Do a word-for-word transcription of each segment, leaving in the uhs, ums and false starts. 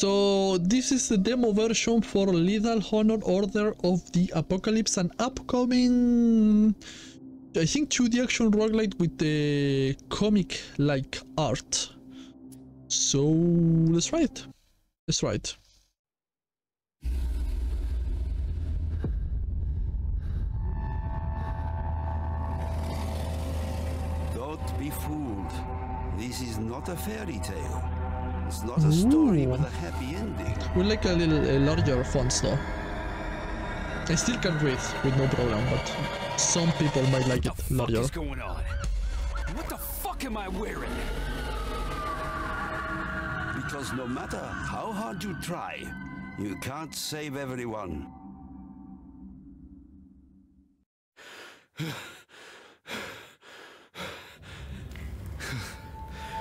So this is the demo version for Lethal Honor Order of the Apocalypse, an upcoming, I think, two D action roguelite with the comic-like art. So let's try it. Let's try it. Don't be fooled. This is not a fairy tale. It's not a story with a happy ending. We like a little a larger font though. I still can read with no problem, but some people might like it larger. What the fuck is going on? What the fuck am I wearing? Because no matter how hard you try, you can't save everyone.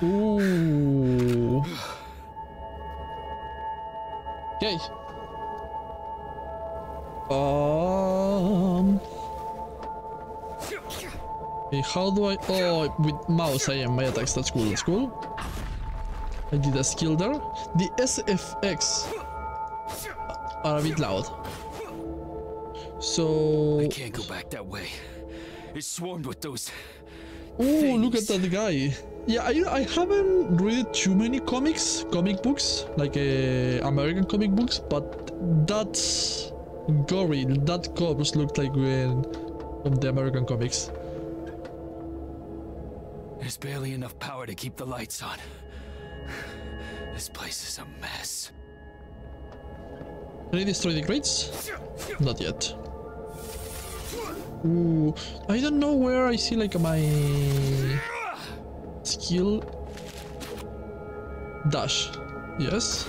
Ooh. Okay. Um. Okay, how do I? Oh, with mouse I am my attacks. That's cool. That's cool. I did a skill there. The S F X are a bit loud. So I can't go back that way. It's swarmed with those. Oh, look at that guy. Yeah, I, I haven't read too many comics, comic books, like uh, American comic books, but that's gory, that corpse looked like when from the American comics. There's barely enough power to keep the lights on. This place is a mess. Can I destroy the crates? Not yet. Ooh, I don't know where I see like my skill dash. Yes.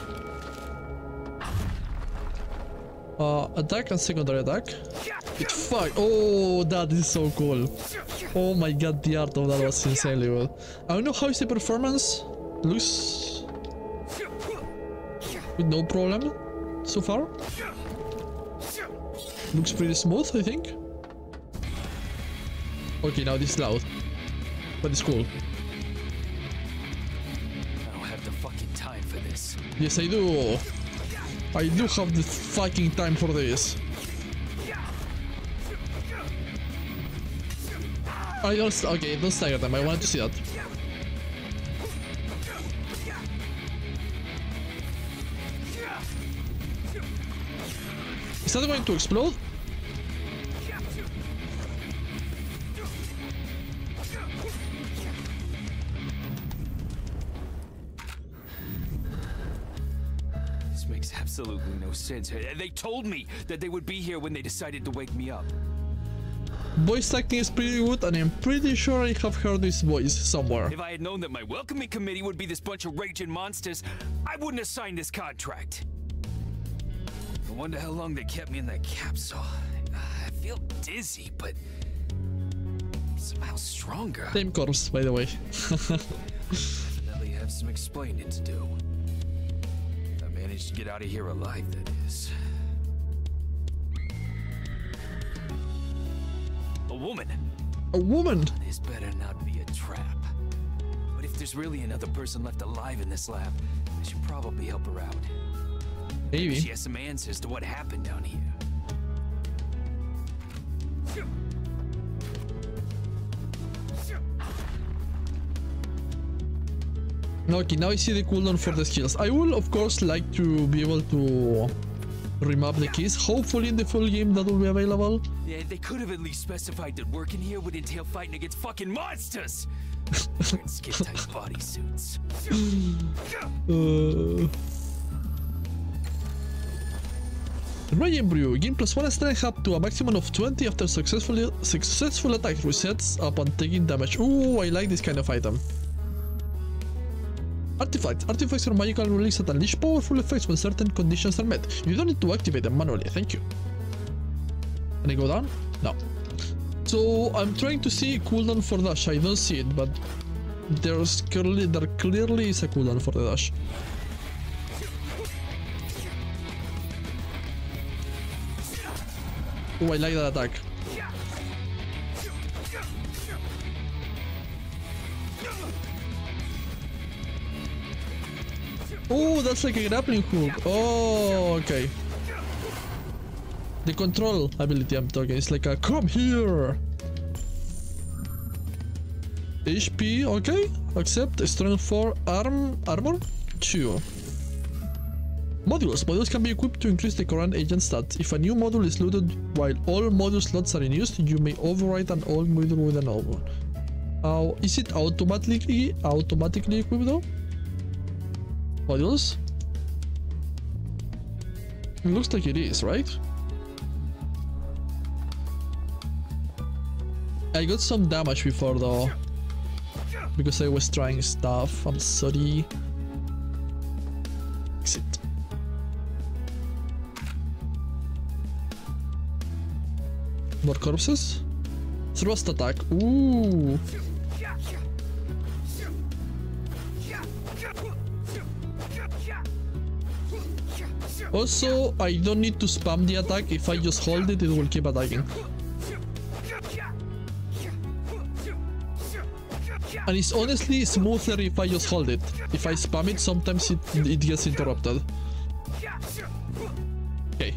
Uh, attack and secondary attack. It fuck. Oh, that is so cool. Oh my god, the art of that was insanely good. I don't know how is the performance. Looks with no problem so far. Looks pretty smooth, I think. Okay, now this is loud, but it's cool. I don't have the fucking time for this. Yes, I do. I do have the fucking time for this. I don't. Okay, don't stagger them. I wanted to see that. Is that going to explode? Absolutely no sense. They told me that they would be here when they decided to wake me up. Voice acting is pretty good, and I'm pretty sure I have heard this voice somewhere. If I had known that my welcoming committee would be this bunch of raging monsters, I wouldn't have signed this contract. I wonder how long they kept me in that capsule. I feel dizzy, but somehow stronger. Same corpse, by the way. Definitely have some explaining to do. Managed to get out of here alive, that is. A woman. A woman. This better not be a trap. But if there's really another person left alive in this lab, I should probably help her out. Maybe she has some answers to what happened down here. Okay, now I see the cooldown for the skills. I will, of course, like to be able to remap the keys. Hopefully in the full game that will be available. Yeah, they could have at least specified that working here would entail fighting against fucking monsters! And skin-tight bodysuits. Uh... Ray Embryo. Gain plus one strength up to a maximum of twenty after successfully successful attack. Resets upon taking damage. Ooh, I like this kind of item. Artifacts. Artifacts are magical relics that unleash powerful effects when certain conditions are met. You don't need to activate them manually, thank you. Can I go down? No. So I'm trying to see cooldown for dash. I don't see it, but there's clearly, there clearly is a cooldown for the dash. Oh, I like that attack. Oh, that's like a grappling hook. Oh, okay. The control ability I'm talking. It's like a come here. H P, okay. Accept strength four, arm, armor two. Modules. Modules can be equipped to increase the current agent stat. If a new module is looted while all module slots are in use, you may override an old module with an old one. Uh, is it automatically automatically equipped though? Modules? It looks like it is, right? I got some damage before though, because I was trying stuff. I'm sorry. Exit. More corpses. Thrust attack. Ooh. Also, I don't need to spam the attack. If I just hold it, it will keep attacking. And it's honestly smoother if I just hold it. If I spam it, sometimes it, it gets interrupted. Okay.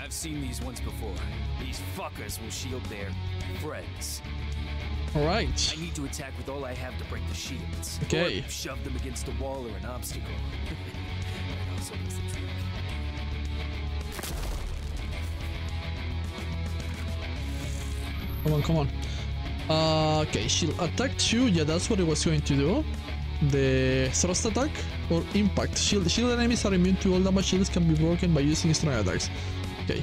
I've seen these ones before. These fuckers will shield their friends. Alright. I need to attack with all I have to break the shields. Okay. Or shove them against a wall or an obstacle. That also makes the trick. Come on, come on. Uh, okay, she'll attack two. Yeah, that's what it was going to do. The thrust attack or impact. Shield, shield enemies are immune to all damage. Shields can be broken by using strong attacks. Okay.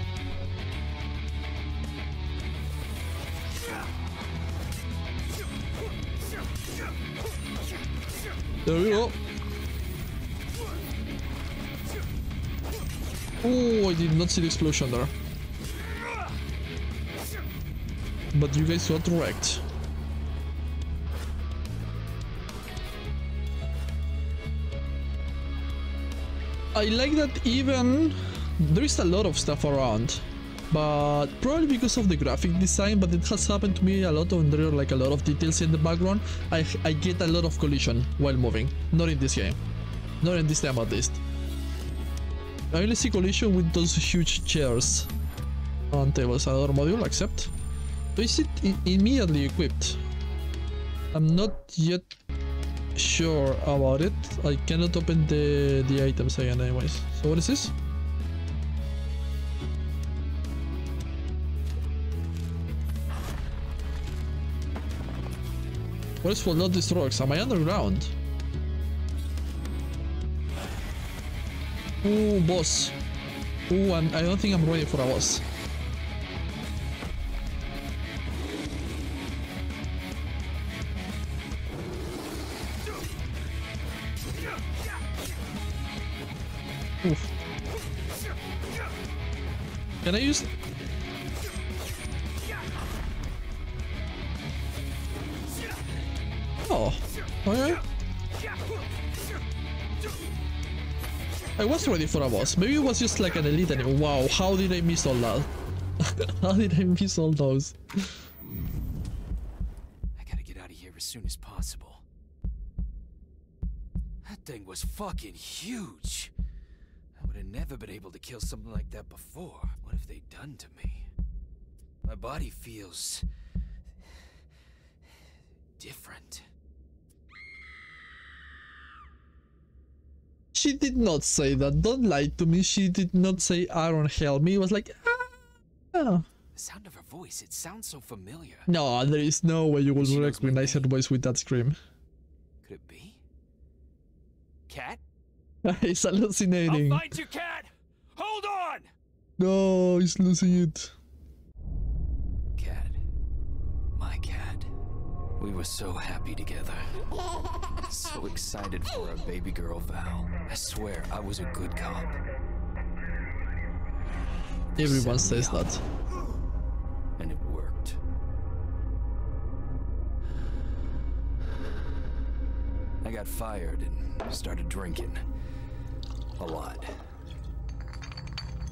There we go. Oh, I did not see the explosion there. But you guys got wrecked. I like that even there is a lot of stuff around, but probably because of the graphic design, but it has happened to me a lot on there, like a lot of details in the background. I, I get a lot of collision while moving. Not in this game. Not in this time at least. I only see collision with those huge chairs on tables. Another module, accept. Is it immediately equipped? I'm not yet sure about it. I cannot open the, the items again anyways. So what is this? What is for not these rocks? Am I underground? Ooh, boss. Ooh, I'm, I don't think I'm ready for a boss. Oof. Can I use? Oh, okay. I was ready for a boss. Maybe it was just like an elite enemy. Wow, how did I miss all that? How did I miss all those? I gotta get out of here as soon as possible. That thing was fucking huge. I've never been able to kill something like that before. What have they done to me? My body feels different. She did not say that. Don't lie to me. She did not say Aaron help me. It was like ah. Oh. The sound of her voice. It sounds so familiar. No, there is no way you will she recognize her voice with that scream. Could it be? Cat? It's hallucinating. I'll find you, Cat! Hold on! No, he's losing it. Cat. My cat. We were so happy together. So excited for our baby girl, Val. I swear, I was a good cop. Everyone says that. And it worked. I got fired and started drinking. A lot.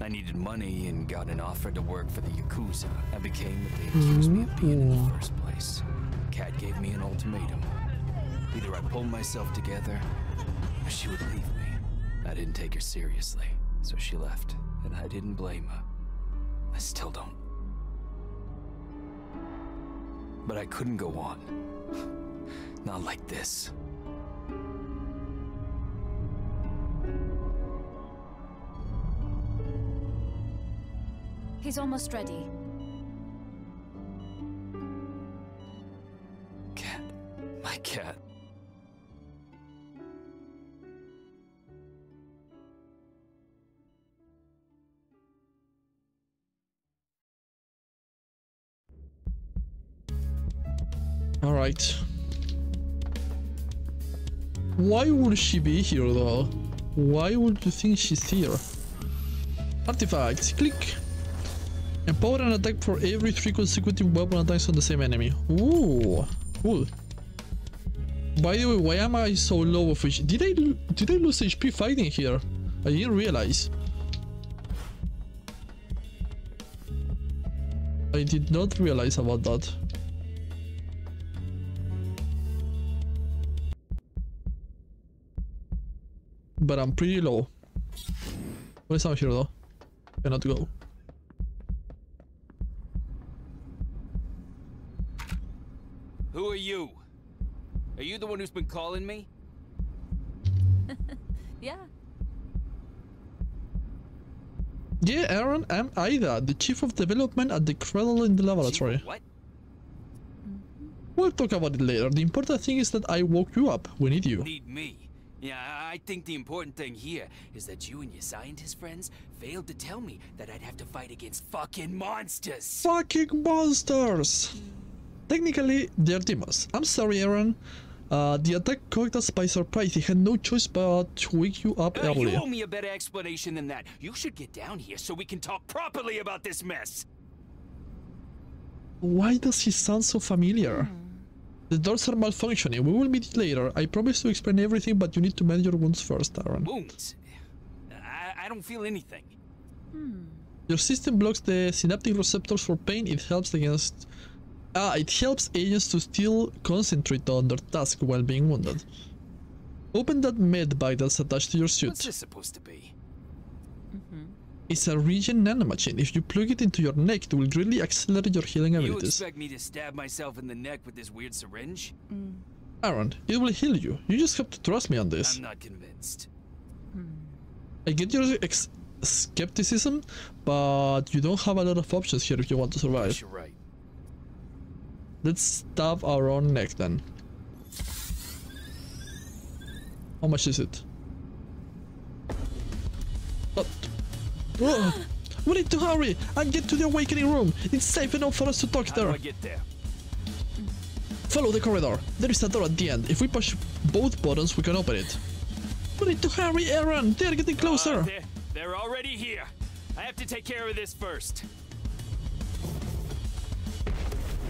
I needed money and got an offer to work for the Yakuza. I became what they accused me of being in the first place. Kat gave me an ultimatum. Either I pulled myself together, or she would leave me. I didn't take her seriously, so she left. And I didn't blame her. I still don't. But I couldn't go on. Not like this. He's almost ready. Cat. My cat. All right. Why would she be here though? Why would you think she's here? Artifacts. Click. Empower an attack for every three consecutive weapon attacks on the same enemy. Ooh, cool. By the way, why am I so low of H P? Did I, did I lose H P fighting here? I didn't realize. I did not realize about that. But I'm pretty low. What is out here though? Cannot go. Who are you? Are you the one who's been calling me? Yeah. Yeah, Aaron, I'm Ida, the chief of development at the Cradle in the laboratory. Chief, what? We'll talk about it later. The important thing is that I woke you up. We need you. Need me? Yeah, I think the important thing here is that you and your scientist friends failed to tell me that I'd have to fight against fucking monsters. Fucking monsters! Technically, they're demons. I'm sorry, Aaron. Uh, the attack caught us by surprise. He had no choice but to wake you up uh, early. You owe me a better explanation than that. You should get down here so we can talk properly about this mess. Why does he sound so familiar? Mm. The doors are malfunctioning. We will meet later. I promise to explain everything, but you need to mend your wounds first, Aaron. Wounds? I, I don't feel anything. Mm. Your system blocks the synaptic receptors for pain. It helps against... Ah, it helps agents to still concentrate on their task while being wounded. Open that med bag that's attached to your suit. What's this supposed to be? Mm-hmm. It's a regen nanomachine. If you plug it into your neck, it will really accelerate your healing you abilities. You expect me to stab myself in the neck with this weird syringe? Mm. Aaron, it will heal you. You just have to trust me on this. I'm not convinced. Mm. I get your ex skepticism, but you don't have a lot of options here if you want to survive. You're right. Let's stab our own neck then. How much is it? What? Oh. We need to hurry and get to the awakening room. It's safe enough for us to talk there. How do I get there? Follow the corridor. There is a door at the end. If we push both buttons, we can open it. We need to hurry, Aaron. They're getting closer. Uh, they're, they're already here. I have to take care of this first.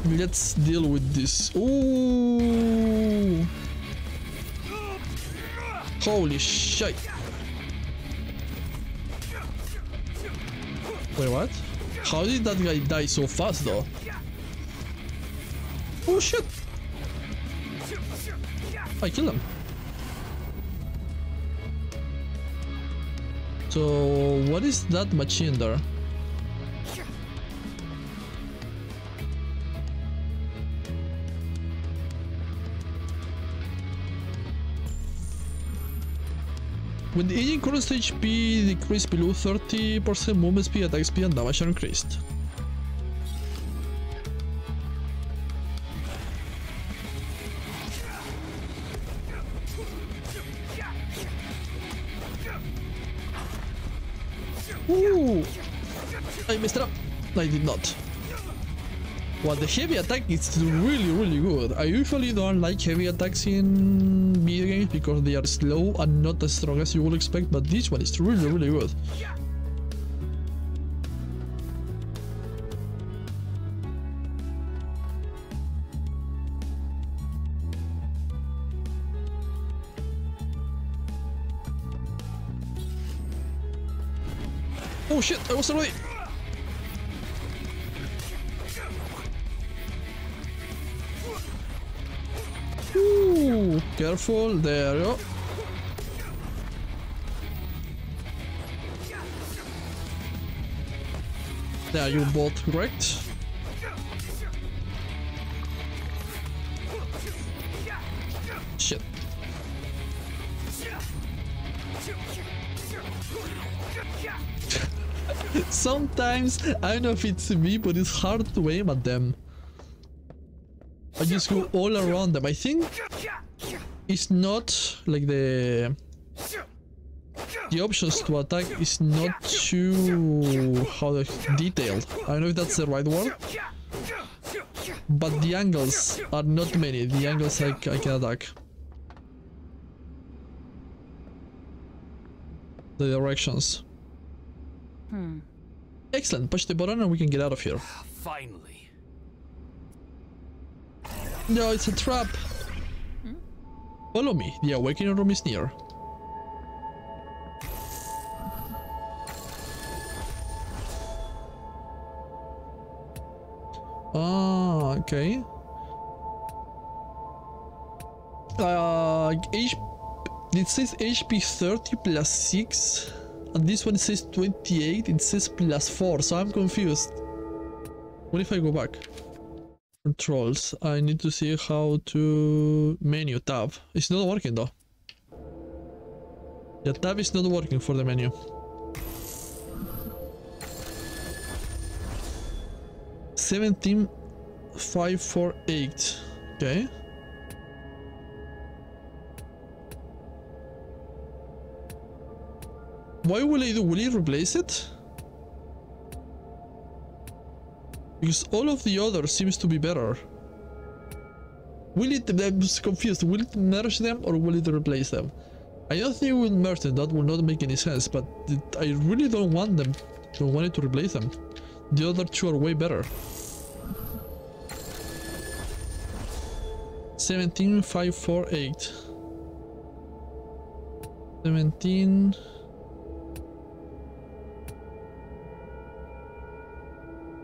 Let's deal with this. Ooh! Holy shit! Wait, what? How did that guy die so fast, though? Oh shit! I killed him. So, what is that machine there? When the agent current H P decreased below thirty percent, movement speed, attack speed, and damage are increased. Ooh! I messed up. I did not. Well, the heavy attack is really, really good. I usually don't like heavy attacks in video games because they are slow and not as strong as you would expect, but this one is really, really good. Oh shit, I was right. Ooh, careful, there you go. There you both correct. Shit. Sometimes, I don't know if it's me, but it's hard to aim at them. I just go all around them. I think it's not like the the options to attack is not too how detailed. I don't know if that's the right word, but the angles are not many. The angles I, I can attack. The directions. Hmm. Excellent. Push the button and we can get out of here. Finally. No, it's a trap. Hmm? Follow me. The awakening room is near. Ah, okay. Uh, H it says H P thirty plus six. And this one says twenty-eight, it says plus four, so I'm confused. What if I go back? Controls, I need to see how to... Menu, tab. It's not working though. The tab is not working for the menu. seventeen five forty-eight, okay. Why will I do? Will it replace it? Because all of the other seems to be better. Will it... I'm confused. Will it merge them or will it replace them? I don't think it will merge them. That will not make any sense. But it, I really don't want them. Don't want it to replace them. The other two are way better. seventeen five forty-eight. seventeen...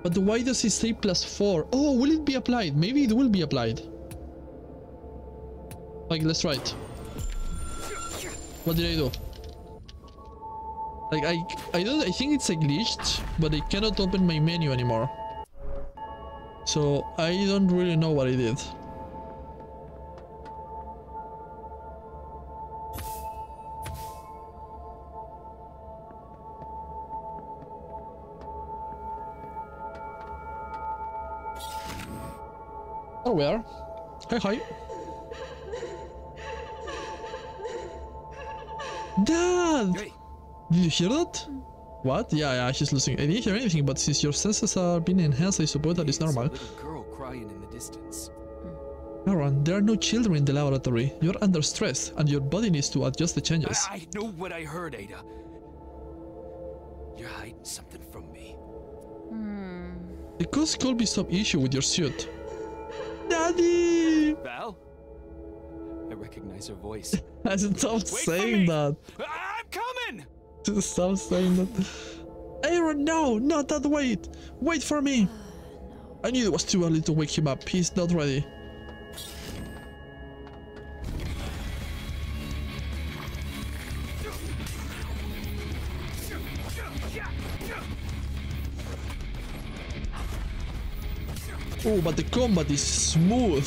But why does it say plus four? Oh, will it be applied? Maybe it will be applied. Like, let's try it. What did I do? Like, I I don't... I think it's a glitched, but I cannot open my menu anymore. So, I don't really know what I did. Oh, we are. Hi, hi. Dad! Hey. Did you hear that? What? Yeah, yeah, she's losing. I didn't hear anything, but since your senses are being enhanced, I suppose that is normal. Aaron, there are no children in the laboratory. You're under stress, and your body needs to adjust the changes. I, I know what I heard, Ada. You're hiding something from me. Hmm. There could be some issue with your suit. Daddy! Val? I recognize her voice. I should stop saying that. I'm coming! Just stop saying that. Aaron, no! Not that way! Wait for me! I knew it was too early to wake him up. He's not ready. Oh, but the combat is smooth.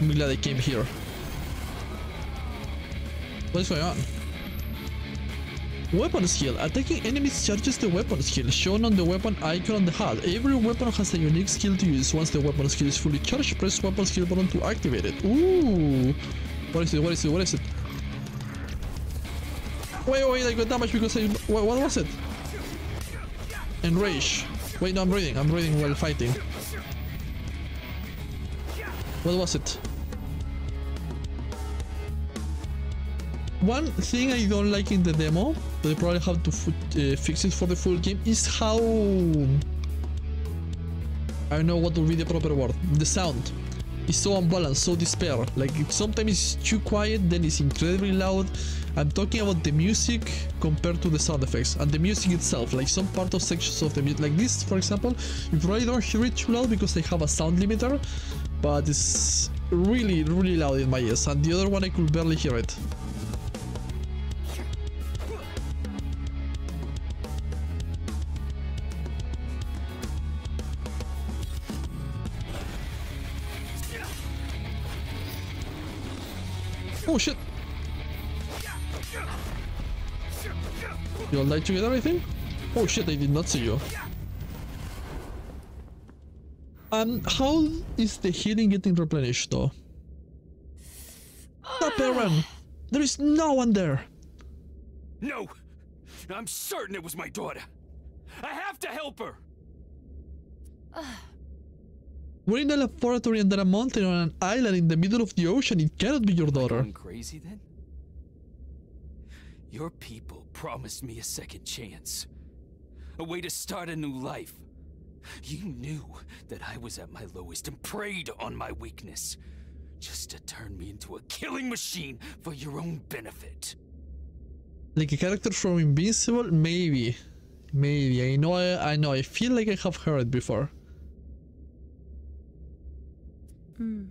I'm glad I came here. What is going on? Weapon skill. Attacking enemies charges the weapon skill shown on the weapon icon on the H U D. Every weapon has a unique skill to use. Once the weapon skill is fully charged, press weapon skill button to activate it. Ooh. What is it? What is it? What is it? Wait, wait, I got damage because I... What, what was it? Enrage. Wait, no, I'm breathing. I'm breathing while fighting. What was it? One thing I don't like in the demo, but I probably have to uh, fix it for the full game, is how... I don't know what would be the proper word. The sound. It's so unbalanced, so despair. Like it, sometimes it's too quiet, then it's incredibly loud. I'm talking about the music compared to the sound effects and the music itself, like some part of sections of the music, like this for example, you probably don't hear it too loud because I have a sound limiter, but it's really really loud in my ears, and the other one I could barely hear it. Oh shit! You all died together, I think? Oh shit, I did not see you. And how is the healing getting replenished though? Stop, Aaron! There is no one there! No! I'm certain it was my daughter! I have to help her! We're in the laboratory under a mountain on an island in the middle of the ocean. It cannot be your daughter. Am I going crazy then? Your people promised me a second chance. A way to start a new life. You knew that I was at my lowest and preyed on my weakness. Just to turn me into a killing machine for your own benefit. Like a character from Invincible? Maybe. Maybe. I know I, I know. I feel like I have heard it before. Mm.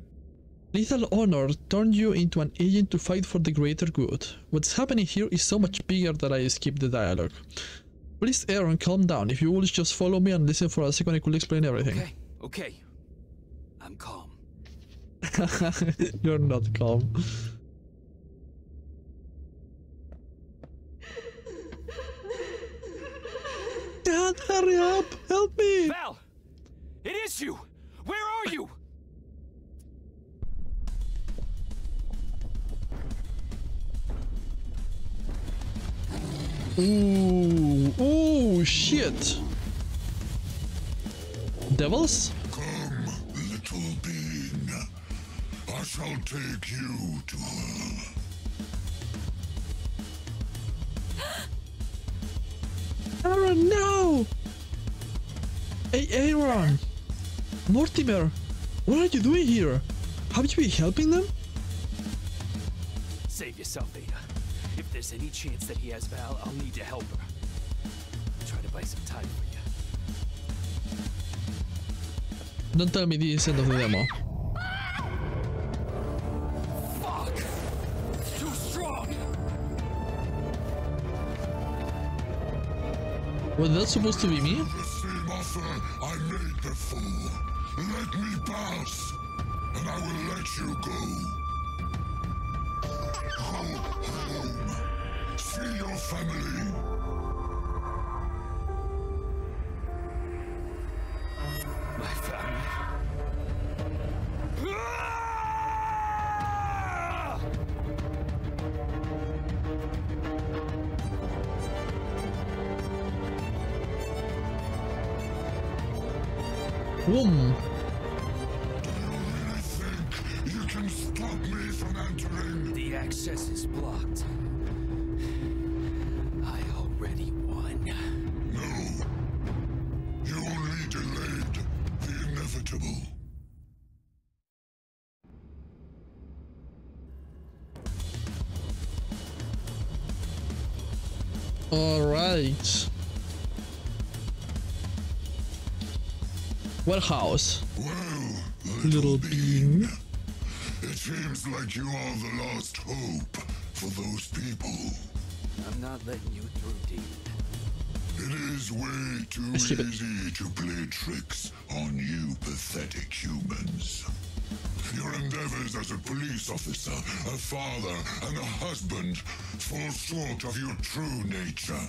Lethal Honor turned you into an agent to fight for the greater good. What's happening here is so much bigger that I skipped the dialogue. Please, Aaron, calm down. If you would just follow me and listen for a second, I could explain everything. Okay, okay. I'm calm. You're not calm. Dad, hurry up! Help me! Val! It is you! Where are you? Ooh, ooh, shit. Devils? Come, little being. I shall take you to her. Aaron, no! Hey, Aaron! Mortimer, what are you doing here? Haven't you been helping them? Save yourself, Ada. If there's any chance that he has Val, I'll need to help her. I'll try to buy some time for you. Don't tell me this end of the demo. Fuck! It's too strong! Was that supposed to be me? The same offer I made the fool. Let me pass, and I will let you go. Home. See your family. My family. Ah! Boom. Access is blocked. I already won. No. You only delayed the inevitable. All right. Warehouse. Well, little, little bean. bean. It seems like you are the last hope for those people. I'm not letting you through, Demon. It is way too easy to play tricks on you pathetic humans. Your endeavors as a police officer, a father, and a husband fall short of your true nature.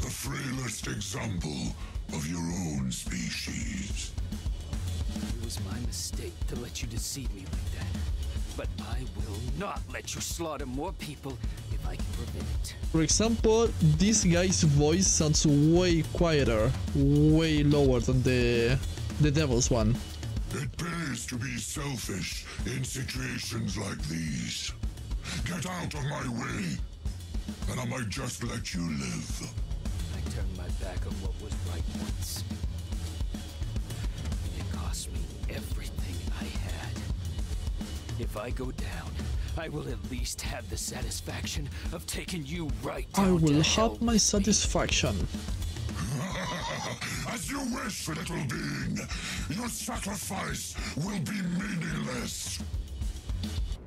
The frailest example of your own species. It was my mistake to let you deceive me like that. But I will not let you slaughter more people if I can prevent it. For example, this guy's voice sounds way quieter, way lower than the the devil's one. It pays to be selfish in situations like these. Get out of my way, and I might just let you live. I turned my back on what was right once. It cost me everything I had. If I go down, I will at least have the satisfaction of taking you right down. I will have my satisfaction. As you wish, little being. Your sacrifice will be meaningless.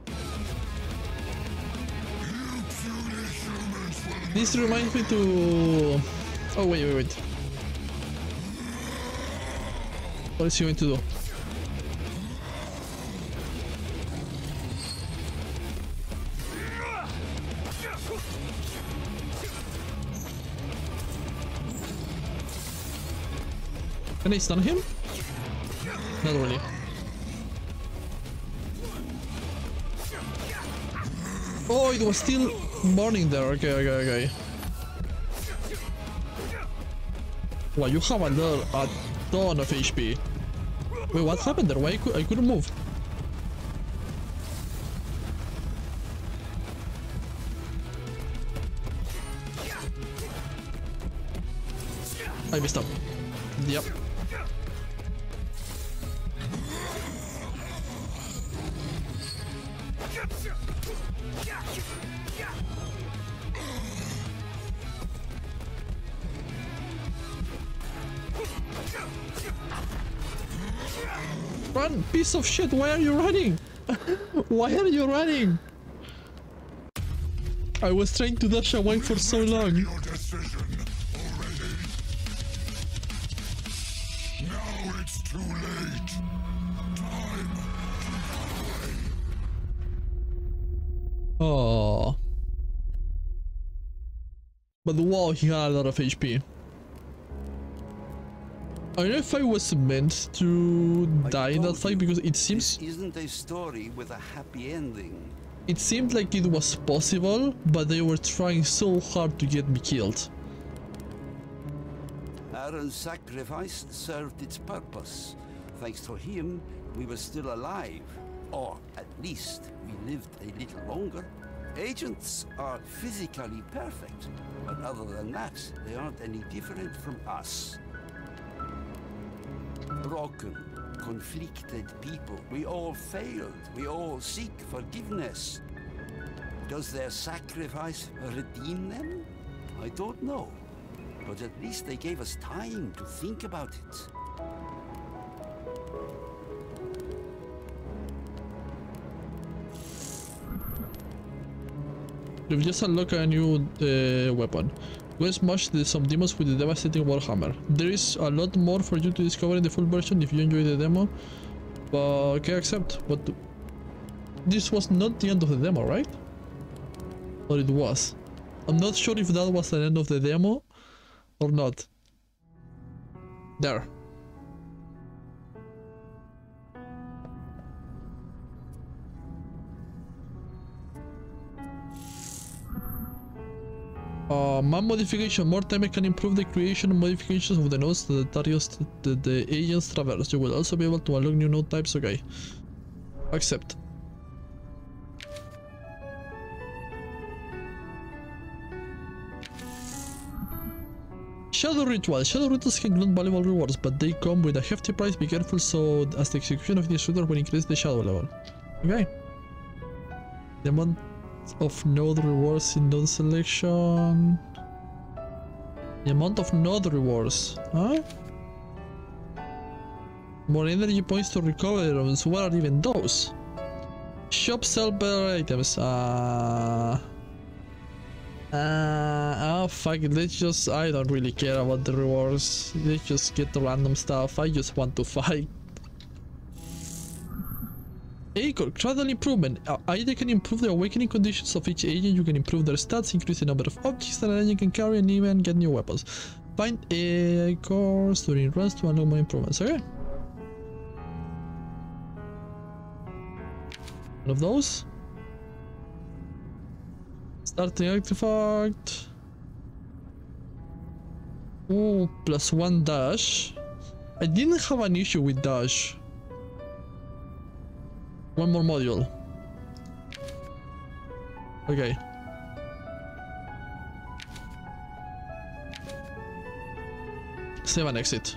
You puny humans will... This reminds me to... Oh, wait, wait, wait. What is he going to do? Can I stun him? Not really. Oh, it was still burning there. Okay, okay, okay. Well, you have another a ton of H P. Wait, what happened there? Why I, could, I couldn't move? I messed up. Yep. Run, piece of shit, why are you running? Why are you running? I was trying to dash away for so long. Your decision already. Now it's too late. Time to die. Oh. But wow, he had a lot of H P. I don't know if I was meant to die in that fight, because it seems... This isn't a story with a happy ending. It seemed like it was possible, but they were trying so hard to get me killed. Aaron's sacrifice served its purpose. Thanks to him, we were still alive. Or at least we lived a little longer. Agents are physically perfect, but other than that, they aren't any different from us. Broken, conflicted people. We all failed. We all seek forgiveness. Does their sacrifice redeem them? I don't know. But at least they gave us time to think about it. We've just unlocked a new uh, weapon. Go smash the, some demons with the devastating warhammer. There is a lot more for you to discover in the full version if you enjoy the demo. But okay, accept. But this was not the end of the demo, right? Or it was. I'm not sure if that was the end of the demo or not. There. Uh, map modification. Mortimer can improve the creation and modifications of the nodes that the, the agents traverse. You will also be able to unlock new node types. Okay. Accept. Shadow rituals. Shadow rituals can grant valuable rewards, but they come with a hefty price. Be careful so as the execution of this ritual will increase the shadow level. Okay. The mon of node rewards in node selection. The amount of node rewards, huh? More energy points to recovery rooms. What are even those? Shop sell better items. Ah. Uh, uh, oh fuck it. Let's just. I don't really care about the rewards. Let's just get the random stuff. I just want to fight. Acor, Cradle improvement. Uh, Ida can improve the awakening conditions of each agent. You can improve their stats, increase the number of objects that an agent can carry, and even get new weapons. Find Acors during runs to unlock more improvements. Okay. One of those. Starting artifact. Ooh, plus one dash. I didn't have an issue with dash. One more module. Okay. Save and exit.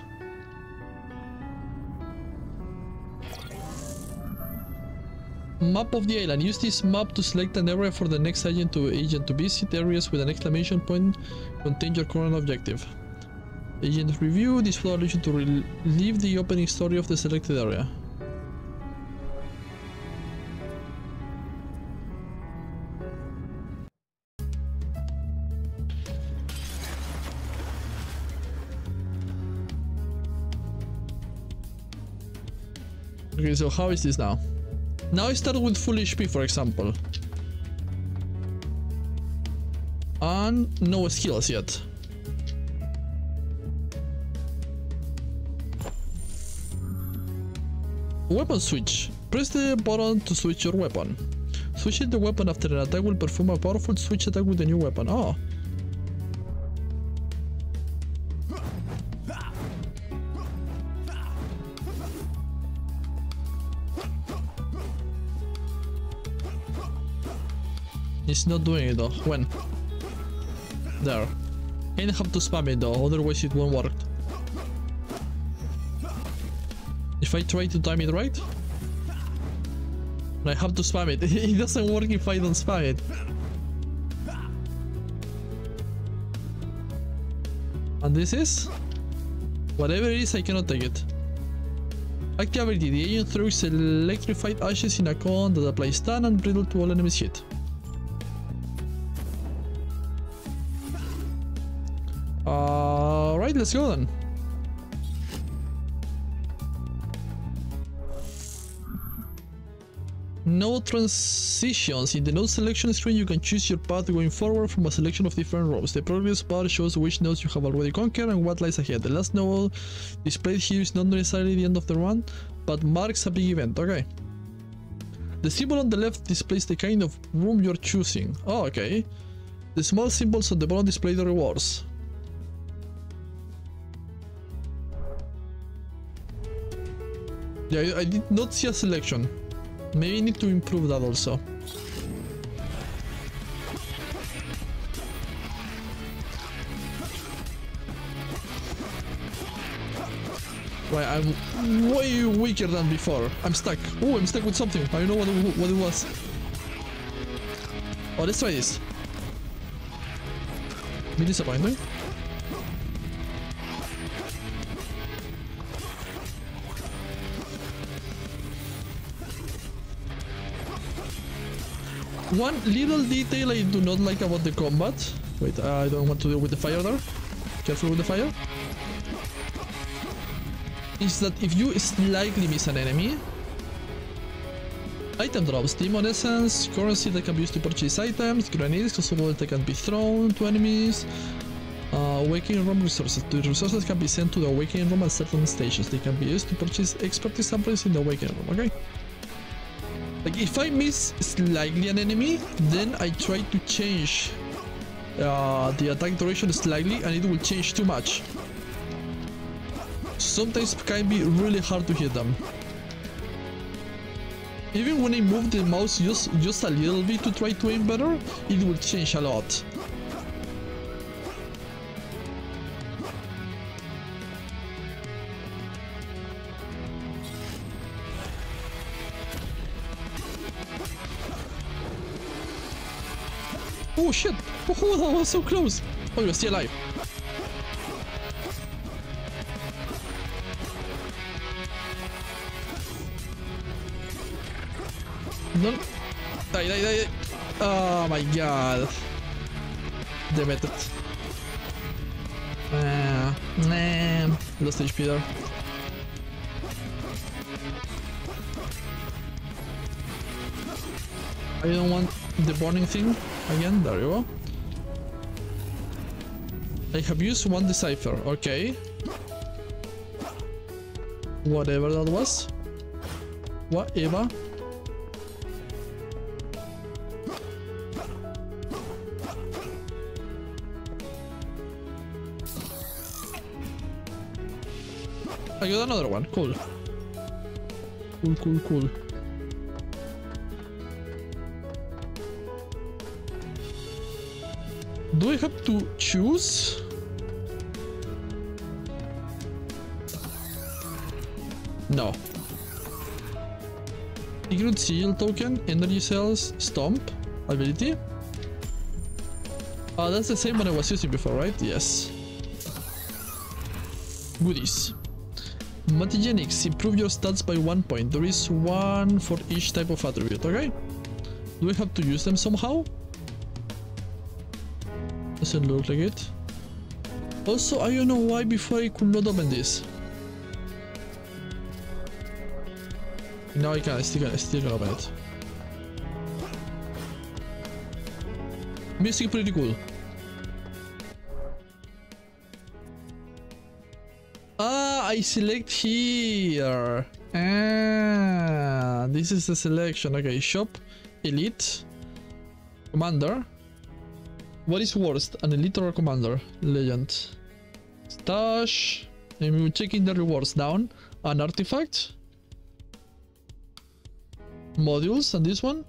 Map of the island. Use this map to select an area for the next agent to agent to visit. Areas with an exclamation point contain your current objective. Agent review. This will allow you to relive the opening story of the selected area. Okay, so how is this now? Now I start with full H P, for example. And no skills yet. Weapon switch. Press the button to switch your weapon. Switching the weapon after an attack will perform a powerful switch attack with a new weapon. Oh. It's not doing it though. When? There. And I have to spam it though, otherwise it won't work. If I try to time it right, I have to spam it. It doesn't work if I don't spam it. And this is? Whatever it is, I cannot take it. Activity. The agent throws electrified ashes in a cone that applies stun and brittle to all enemies hit. Alright, let's go then. Node transitions. In the node selection screen, you can choose your path going forward from a selection of different roads. The progress bar shows which nodes you have already conquered and what lies ahead. The last node displayed here is not necessarily the end of the run, but marks a big event. Okay. The symbol on the left displays the kind of room you're choosing. Oh, okay. The small symbols on the bottom display the rewards. Yeah, I did not see a selection. Maybe I need to improve that also. Right, I'm way weaker than before. I'm stuck. Oh, I'm stuck with something. I don't know what, what it was. Oh, let's try this. Be disappointing. One little detail I do not like about the combat. Wait, uh, I don't want to deal with the fire there. Careful with the fire. Is that if you slightly miss an enemy, item drops, demon essence, currency that can be used to purchase items, grenades, consumables that can be thrown to enemies, uh, awakening room resources. The resources can be sent to the awakening room at certain stations. They can be used to purchase expertise samples in the awakening room, okay? Like, if I miss slightly an enemy, then I try to change uh, the attack duration slightly and it will change too much. Sometimes it can be really hard to hit them. Even when I move the mouse just, just a little bit to try to aim better, it will change a lot. Oh shit! Oh, that was so close! Oh, you're still alive! No! Die, die, die, die! Oh my god! Damn it! Ah, man! Lost H P there. I don't want the burning thing. Again, there you go. I have used one decipher, okay. Whatever that was. Whatever. I got another one, cool. Cool, cool, cool. Do I have to choose? No. Secret seal token, energy cells, stomp ability. Uh, that's the same one I was using before, right? Yes. Goodies. Multigenics, improve your stats by one point. There is one for each type of attribute, okay? Do we have to use them somehow? Doesn't look like it. Also, I don't know why before I could not open this. Now I can, I still can, I still can open it. Music pretty cool. Ah, I select here. Ah, this is the selection. Okay, shop, elite, commander. What is worst, an elite or a commander? Legend. Stash. And we're checking the rewards down. An artifact. Modules, and this one.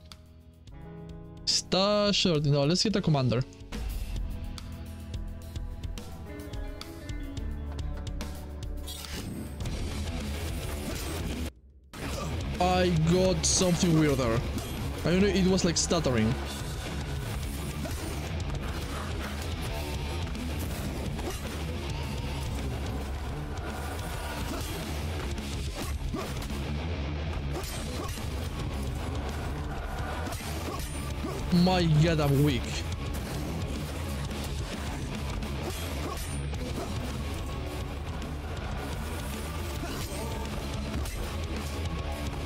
Stash. No, let's get a commander. I got something weirder. I don't know, it was like stuttering. My god, I'm weak.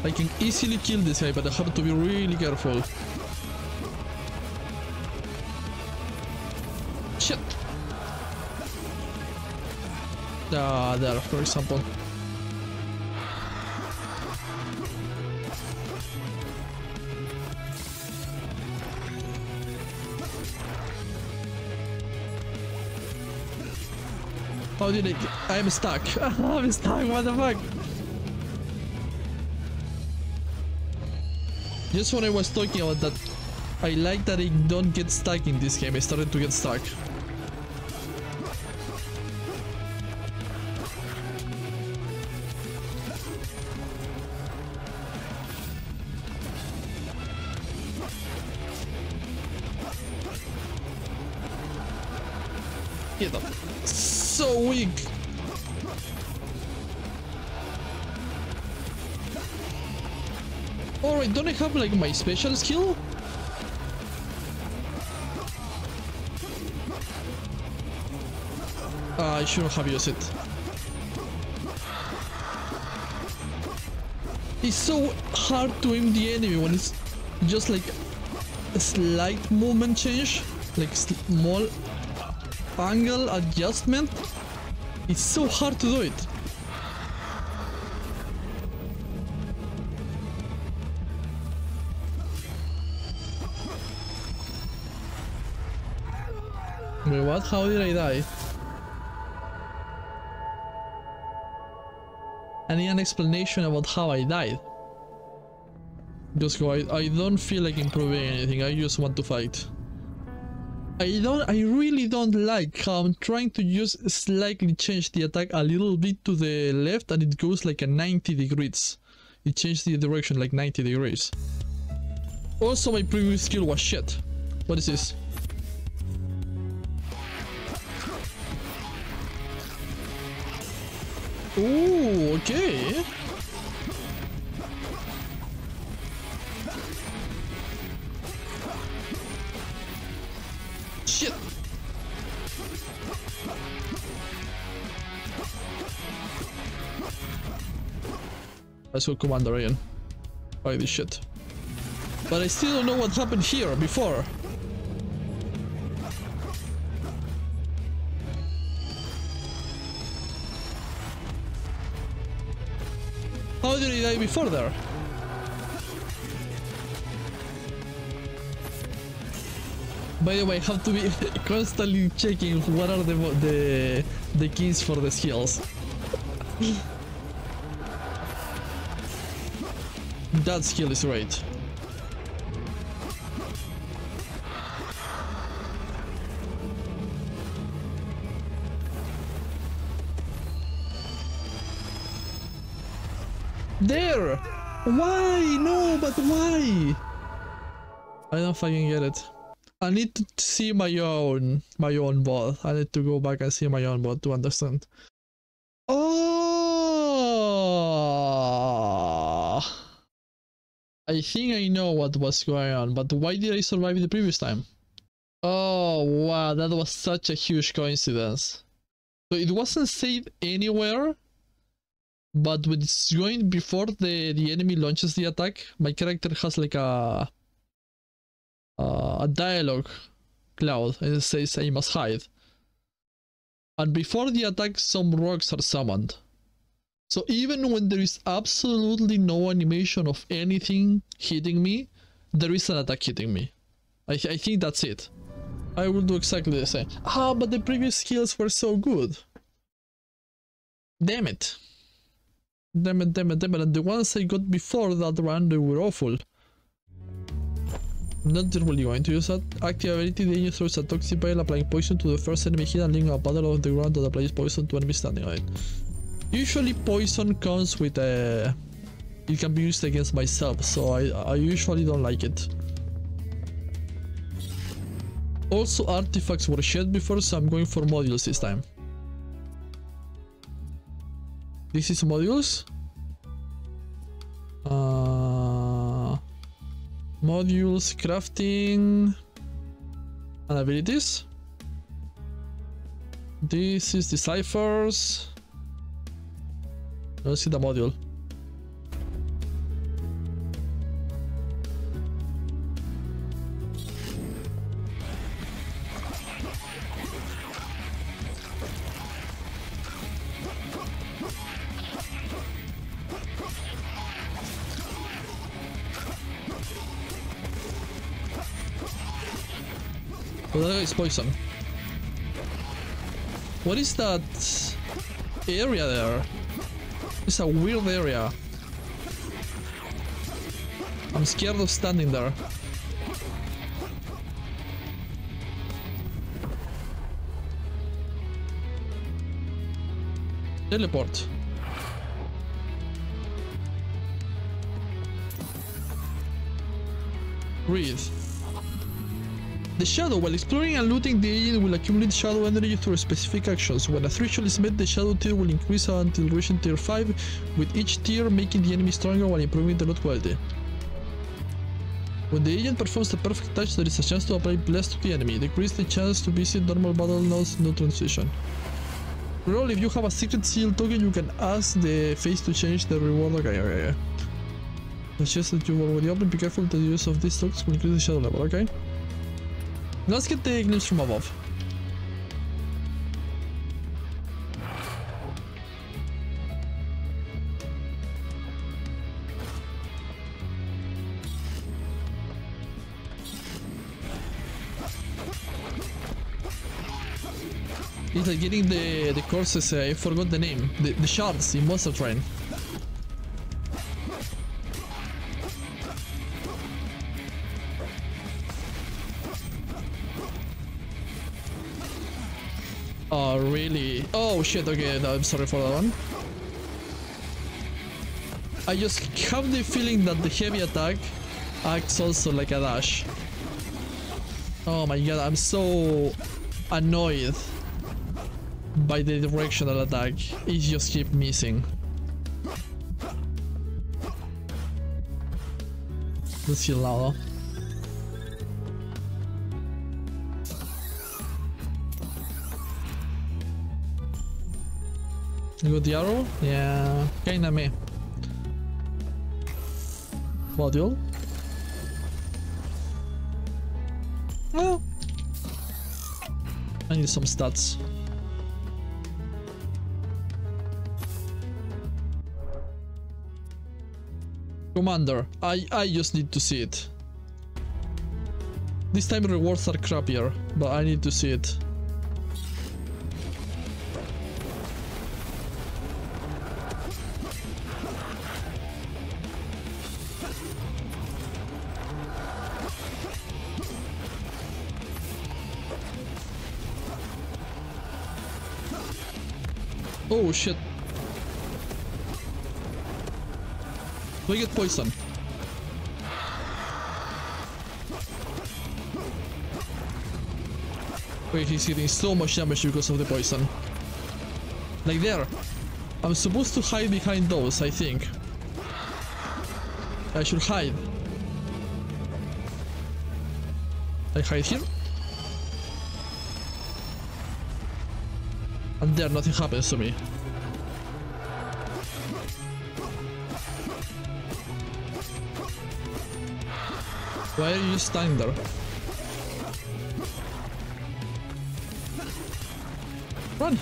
I can easily kill this guy, but I have to be really careful. Shit. Ah, there, for example. How did it? I'm stuck. I'm stuck. What the fuck? Just when I was talking about that, I like that I don't get stuck in this game. I started to get stuck. Get up. So weak. Alright, don't I have like my special skill? Uh, I shouldn't have used it. It's so hard to aim the enemy when it's just like a slight movement change, like small angle adjustment. It's so hard to do it. Wait, what? How did I die? I need an explanation about how I died. Just go. I, I don't feel like improving anything. I just want to fight. I don't, I really don't like how I'm trying to just slightly change the attack a little bit to the left and it goes like a ninety degrees. It changed the direction like ninety degrees. Also, my previous skill was shit. What is this? Ooh, okay. Shit. Let's go commander again. Buy this shit. But I still don't know what happened here before. How did I die before there? By the way, I have to be constantly checking what are the the, the keys for the skills. That skill is right. There! Why? No, but why? I don't fucking get it. I need to see my own, my own ball. I need to go back and see my own ball to understand. Oh! I think I know what was going on, but why did I survive the previous time? Oh, wow, that was such a huge coincidence. So it wasn't saved anywhere, but when it's going before the, the enemy launches the attack, my character has like a... Uh, a dialogue cloud and it says I must hide, and before the attack some rocks are summoned. So even when there is absolutely no animation of anything hitting me, there is an attack hitting me. I, I think that's it. I will do exactly the same. Ah, but the previous skills were so good. Damn it. Damn it, damn it, damn it. And the ones I got before that run, they were awful. Not really going to use that. Active ability, the user throws a toxic bile, applying poison to the first enemy hit and leaving a puddle on the ground that applies poison to enemy standing on it. Usually poison comes with a... It can be used against myself, so I, I usually don't like it. Also, artifacts were shed before, so I'm going for modules this time. This is modules. Uh... Modules, crafting, and abilities. This is the ciphers. Let's see the module. Poison. What is that area there? It's a weird area. I'm scared of standing there. Teleport. Breathe. The shadow. While exploring and looting, the agent will accumulate shadow energy through specific actions. When a threshold is met, the shadow tier will increase until reaching tier five, with each tier making the enemy stronger while improving the loot quality. When the agent performs the perfect touch, there is a chance to apply bless to the enemy. Decrease the chance to visit normal battle nodes, no transition. Roll. If you have a secret seal token, you can ask the face to change the reward. Okay, okay, okay. The chest that you already opened, be careful that the use of these tokens will increase the shadow level, okay? Let's get the glimpse from above. It's like getting the, the courses, uh, I forgot the name, the, the shards in Monster Train. Oh, really? Oh, shit, okay, no, I'm sorry for that one. I just have the feeling that the heavy attack acts also like a dash. Oh my god, I'm so annoyed by the directional attack. It just keeps missing. Let's heal now, though. You got the arrow? Yeah, kinda me. Module. No. I need some stats. Commander. I, I just need to see it. This time rewards are crappier, but I need to see it. Oh shit. Will you get poison? Wait, he's getting so much damage because of the poison. Like there. I'm supposed to hide behind those, I think. I should hide. I hide here. And there, nothing happens to me. Why are you just standing there? Run!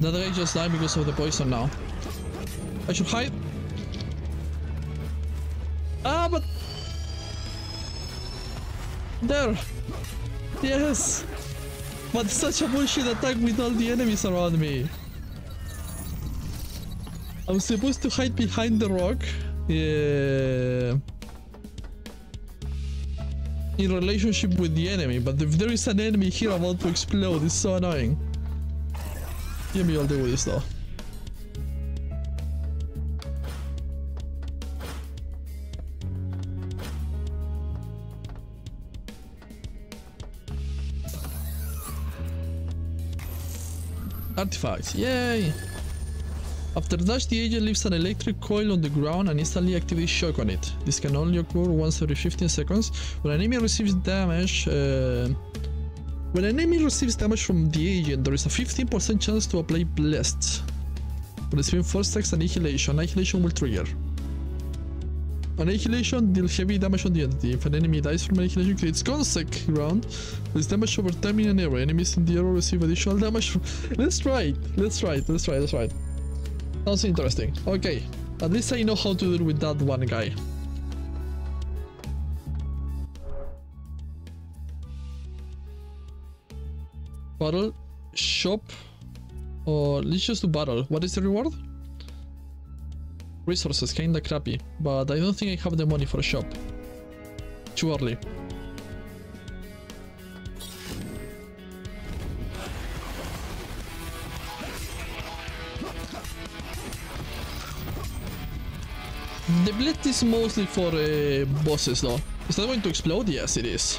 That guy just died because of the poison now. I should hide. Ah, but... There! Yes! But such a bullshit attack with all the enemies around me. I'm supposed to hide behind the rock. Yeah. In relationship with the enemy, but if there is an enemy here about to explode, it's so annoying. Give me all the goodies though. Artifacts, yay! After dash, the agent leaves an electric coil on the ground and instantly activates shock on it. This can only occur once every fifteen seconds. When an enemy receives damage, uh, when an enemy receives damage from the agent, there is a fifteen percent chance to apply blessed. Receiving force attacks and annihilation. Annihilation will trigger. Annihilation deals heavy damage on the entity. If an enemy dies from annihilation, it creates consec ground. This damage over time in an area. Enemies in the area receive additional damage. From let's try it. Let's try it. Let's try it. Let's try it. Sounds interesting. Okay, at least I know how to deal with that one guy. Battle, shop, or let's just do battle. What is the reward? Resources, kinda crappy, but I don't think I have the money for a shop. Too early. The blade is mostly for uh, bosses though. Is that going to explode? Yes, it is.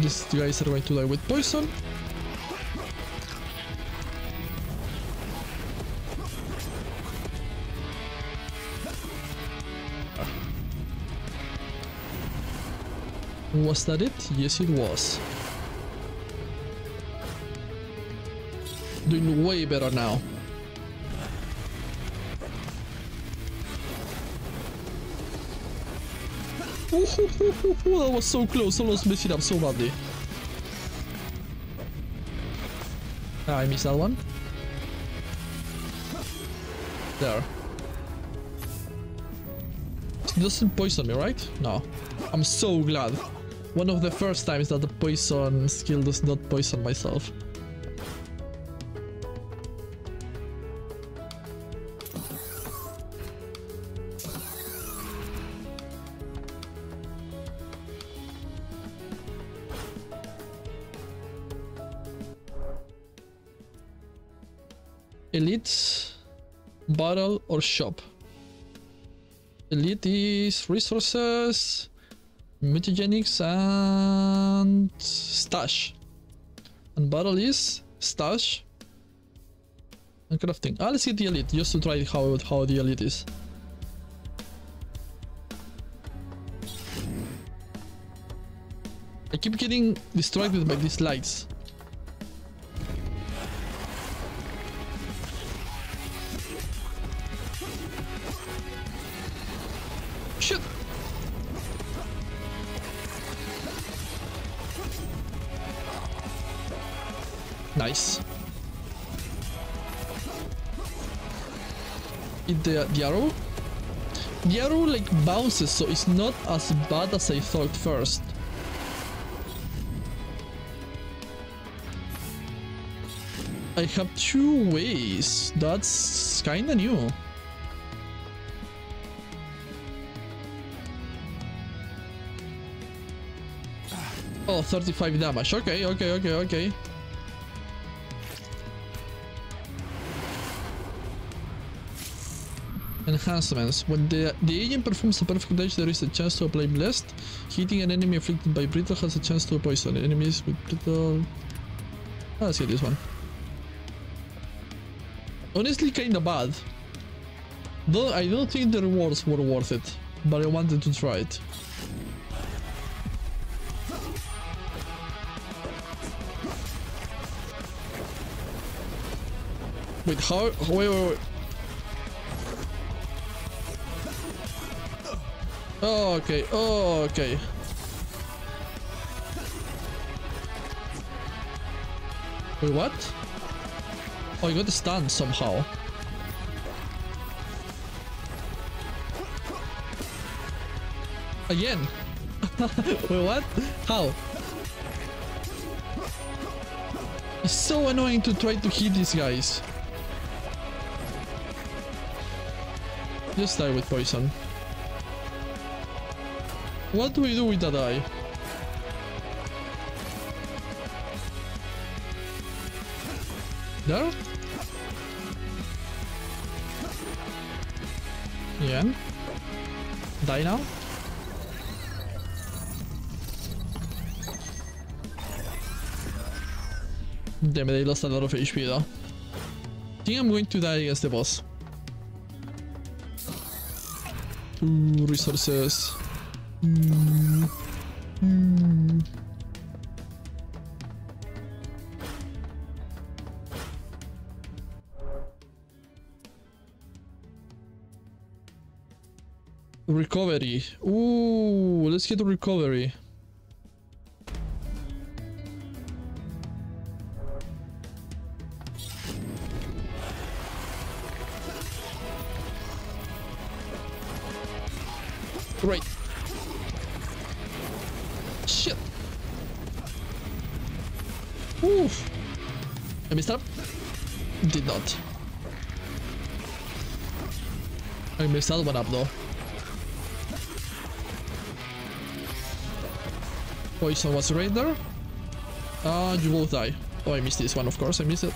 These guys are going to die with poison. Was that it? Yes, it was. Doing way better now. Ooh, ooh, ooh, ooh, ooh, that was so close. I almost messed it up so badly. Ah, I missed that one. There. It doesn't poison me, right? No. I'm so glad. One of the first times that the poison skill does not poison myself. Elite, battle, or shop. Elite is resources, mutagenics, and stash. And battle is stash and crafting. Ah, let's get the elite just to try how, how the elite is. I keep getting distracted by these lights. Nice. Hit the, the arrow. The arrow like bounces, so it's not as bad as I thought first. I have two ways. That's kinda new. Oh, thirty-five damage. Okay, okay, okay, okay. Enhancements. When the, the agent performs a perfect dodge, there is a chance to apply blessed. Hitting an enemy afflicted by brittle has a chance to poison enemies with brittle. Let's get this one. Honestly, kinda bad. Though I don't think the rewards were worth it, but I wanted to try it. Wait, how? Wait, wait, wait. Oh, okay, oh, okay. Wait, what? Oh, I got stunned somehow. Again? Wait, what? How? It's so annoying to try to hit these guys. Just die with poison. What do we do with that eye? There? Yeah. Die now? Damn it, they lost a lot of H P though. I think I'm going to die against the boss. Ooh, resources. Mm. Mm. Recovery. Ooh, let's get a recovery. Right. Shit. Oof. I missed up. Did not. I missed that one up though. Poison was right there. Ah, uh, you both die. Oh, I missed this one, of course. I missed it.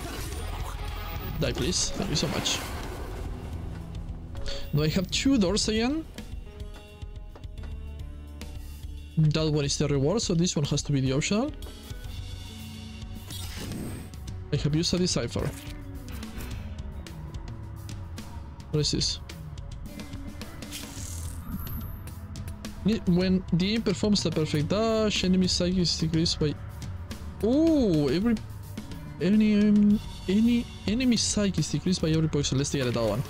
Die, please. Thank you so much. Now I have two doors again. That one is the reward, so this one has to be the optional. I have used a decipher. What is this? When the imp performs the perfect dash, enemy psychic is decreased by... Ooh, every... Any... Any... Enemy psychic is decreased by every poison. Let's get that one.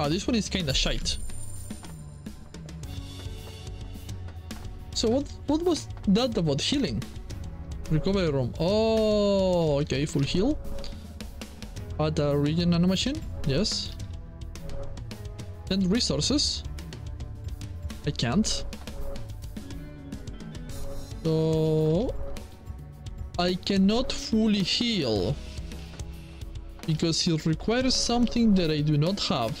Ah, this one is kinda shite. So what what was that about healing? Recovery room. Oh, okay, full heal. Add a regen nano machine. Yes. And resources. I can't. So I cannot fully heal because it requires something that I do not have.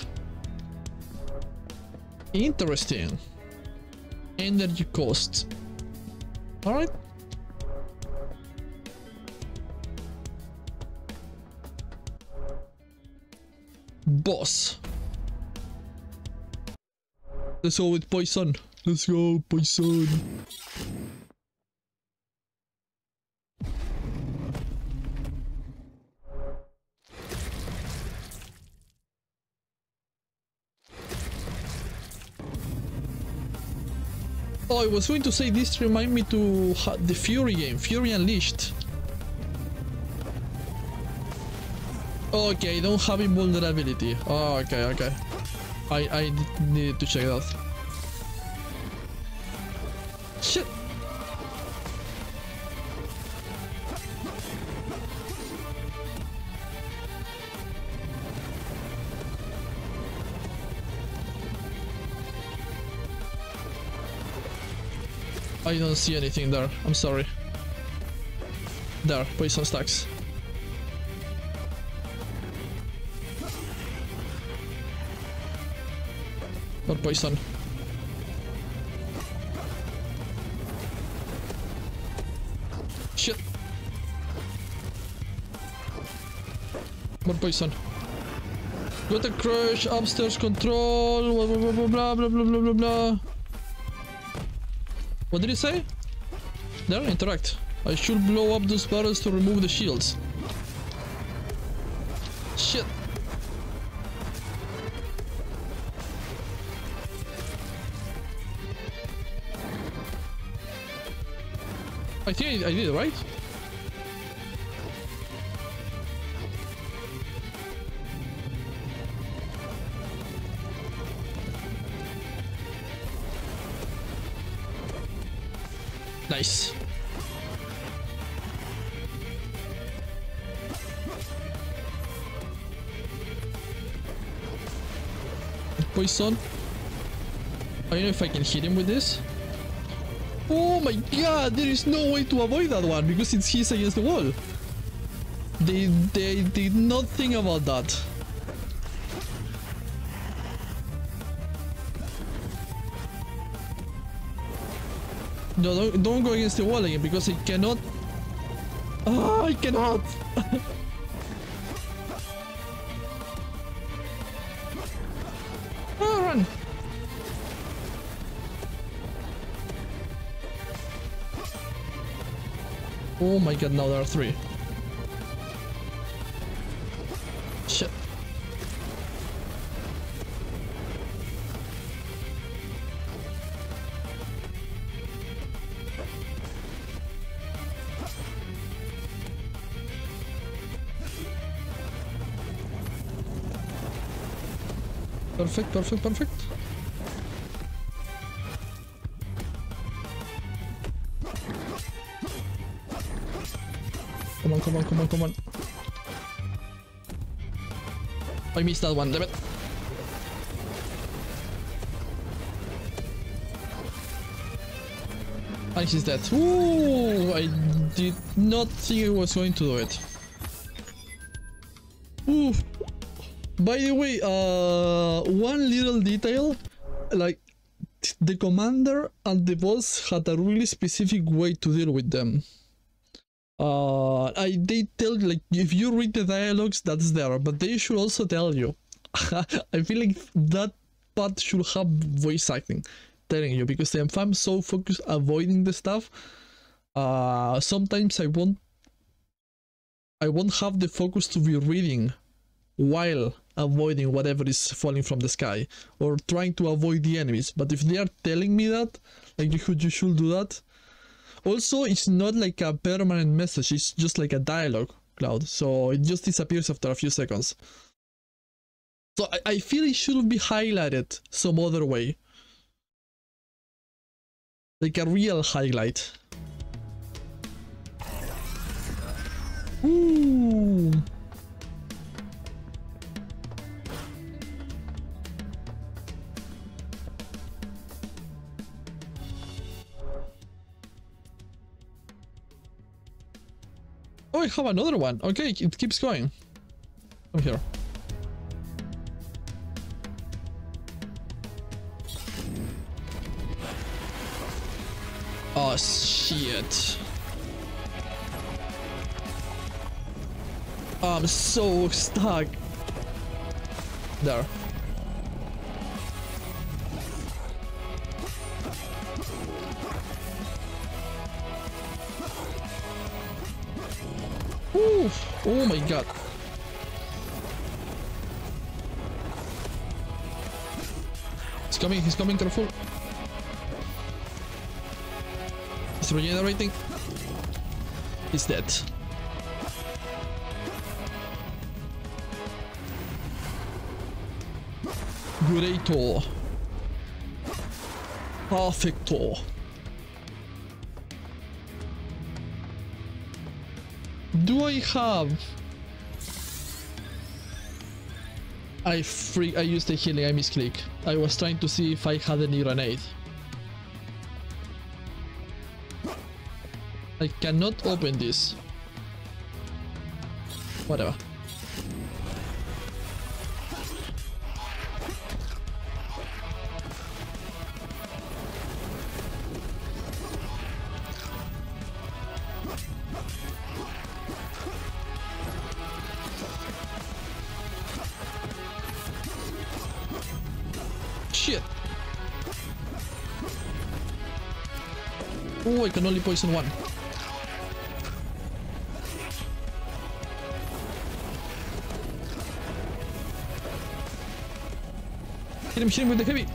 Interesting. Energy costs. Alright. Boss. Let's go with poison. Let's go, poison. Oh, I was going to say this remind me to the Fury game, Fury Unleashed. Okay, I don't have invulnerability. Oh, okay, okay. I I needed to check that. Shit. I don't see anything there. I'm sorry. There, poison stacks. Good boy, son. Shit. Good boy, son. Got the crush, upstairs control, blah blah blah blah blah blah blah blah blah. What did he say? There, interact. I should blow up those barrels to remove the shields. Shit. I think I did it, right? Nice. Poison. I don't know if I can hit him with this. Oh my god, there is no way to avoid that one because it's his against the wall. They they did not think about that. No, don't, don't go against the wall again because I cannot. Oh, I cannot. Oh, run. Oh my god, now there are three. Shit. Perfect, perfect, perfect. Come on, come on, come on, come on. I missed that one, damn it. And he's dead. Ooh, I did not think I was going to do it. Ooh. By the way, uh, one little detail, like, the commander and the boss had a really specific way to deal with them. Uh, I, they tell, like, if you read the dialogues, that's there, but they should also tell you. I feel like that part should have voice acting, telling you, because if I'm so focused avoiding the stuff, uh, sometimes I won't, I won't have the focus to be reading while avoiding whatever is falling from the sky or trying to avoid the enemies. But if they are telling me that, like, you should, you should do that. Also, it's not like a permanent message, it's just like a dialogue cloud, so it just disappears after a few seconds. So I, I feel it should be highlighted some other way, like a real highlight. Ooh. Oh, I have another one. Okay, it keeps going. Come here. Oh, shit. I'm so stuck. There. Oh my god. He's coming, he's coming, careful. He's regenerating. He's dead. Greato. Perfecto. Do I have? I freak. I used the healing. I misclick. I was trying to see if I had any grenade. I cannot open this. Whatever. shit! Oh, I can only poison one. Hit him, hit him with the heavy!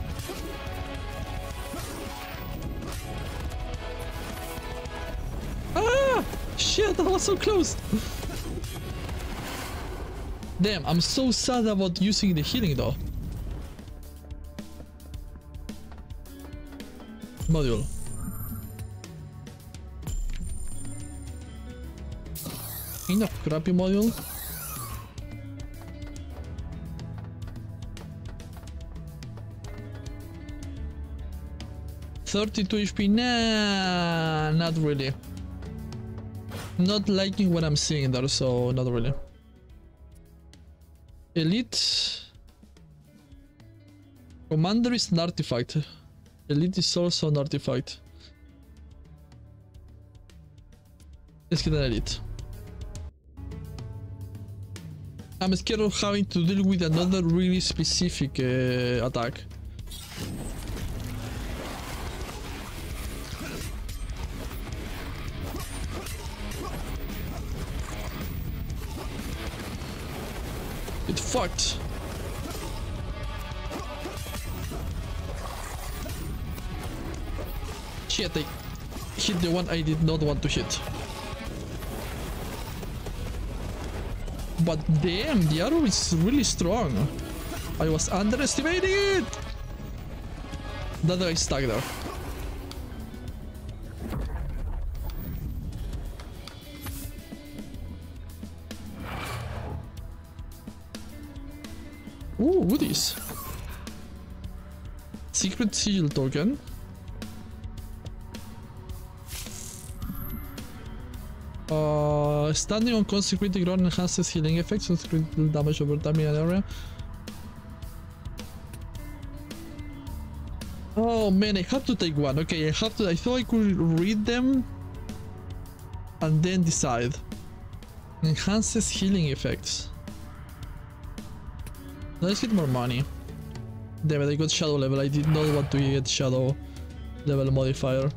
Ah! Shit, that was so close! Damn, I'm so sad about using the healing though. Module. Enough crappy module. thirty-two H P, nah, not really. Not liking what I'm seeing there, so not really. Elite. Commander is an artifact. Elite is also an artifact. Let's get an elite. I'm scared of having to deal with another really specific uh, attack. It fucked. Shit, I hit the one I did not want to hit. But damn, the arrow is really strong. I was underestimating it! That guy stuck there. Ooh, goodies. Secret seal token. Uh, standing on consecrated ground enhances healing effects and critical damage over time in an area. Oh man, I have to take one. Okay, I have to. I thought I could read them and then decide. Enhances healing effects. Let's get more money. Damn it, I got shadow level. I did not want to get shadow level modifier.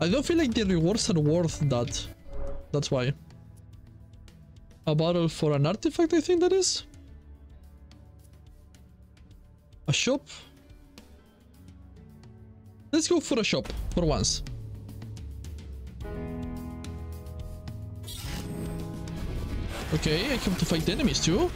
I don't feel like the rewards are worth that. That's why. A battle for an artifact, I think that is. A shop. Let's go for a shop for once. Okay, I have to fight enemies too.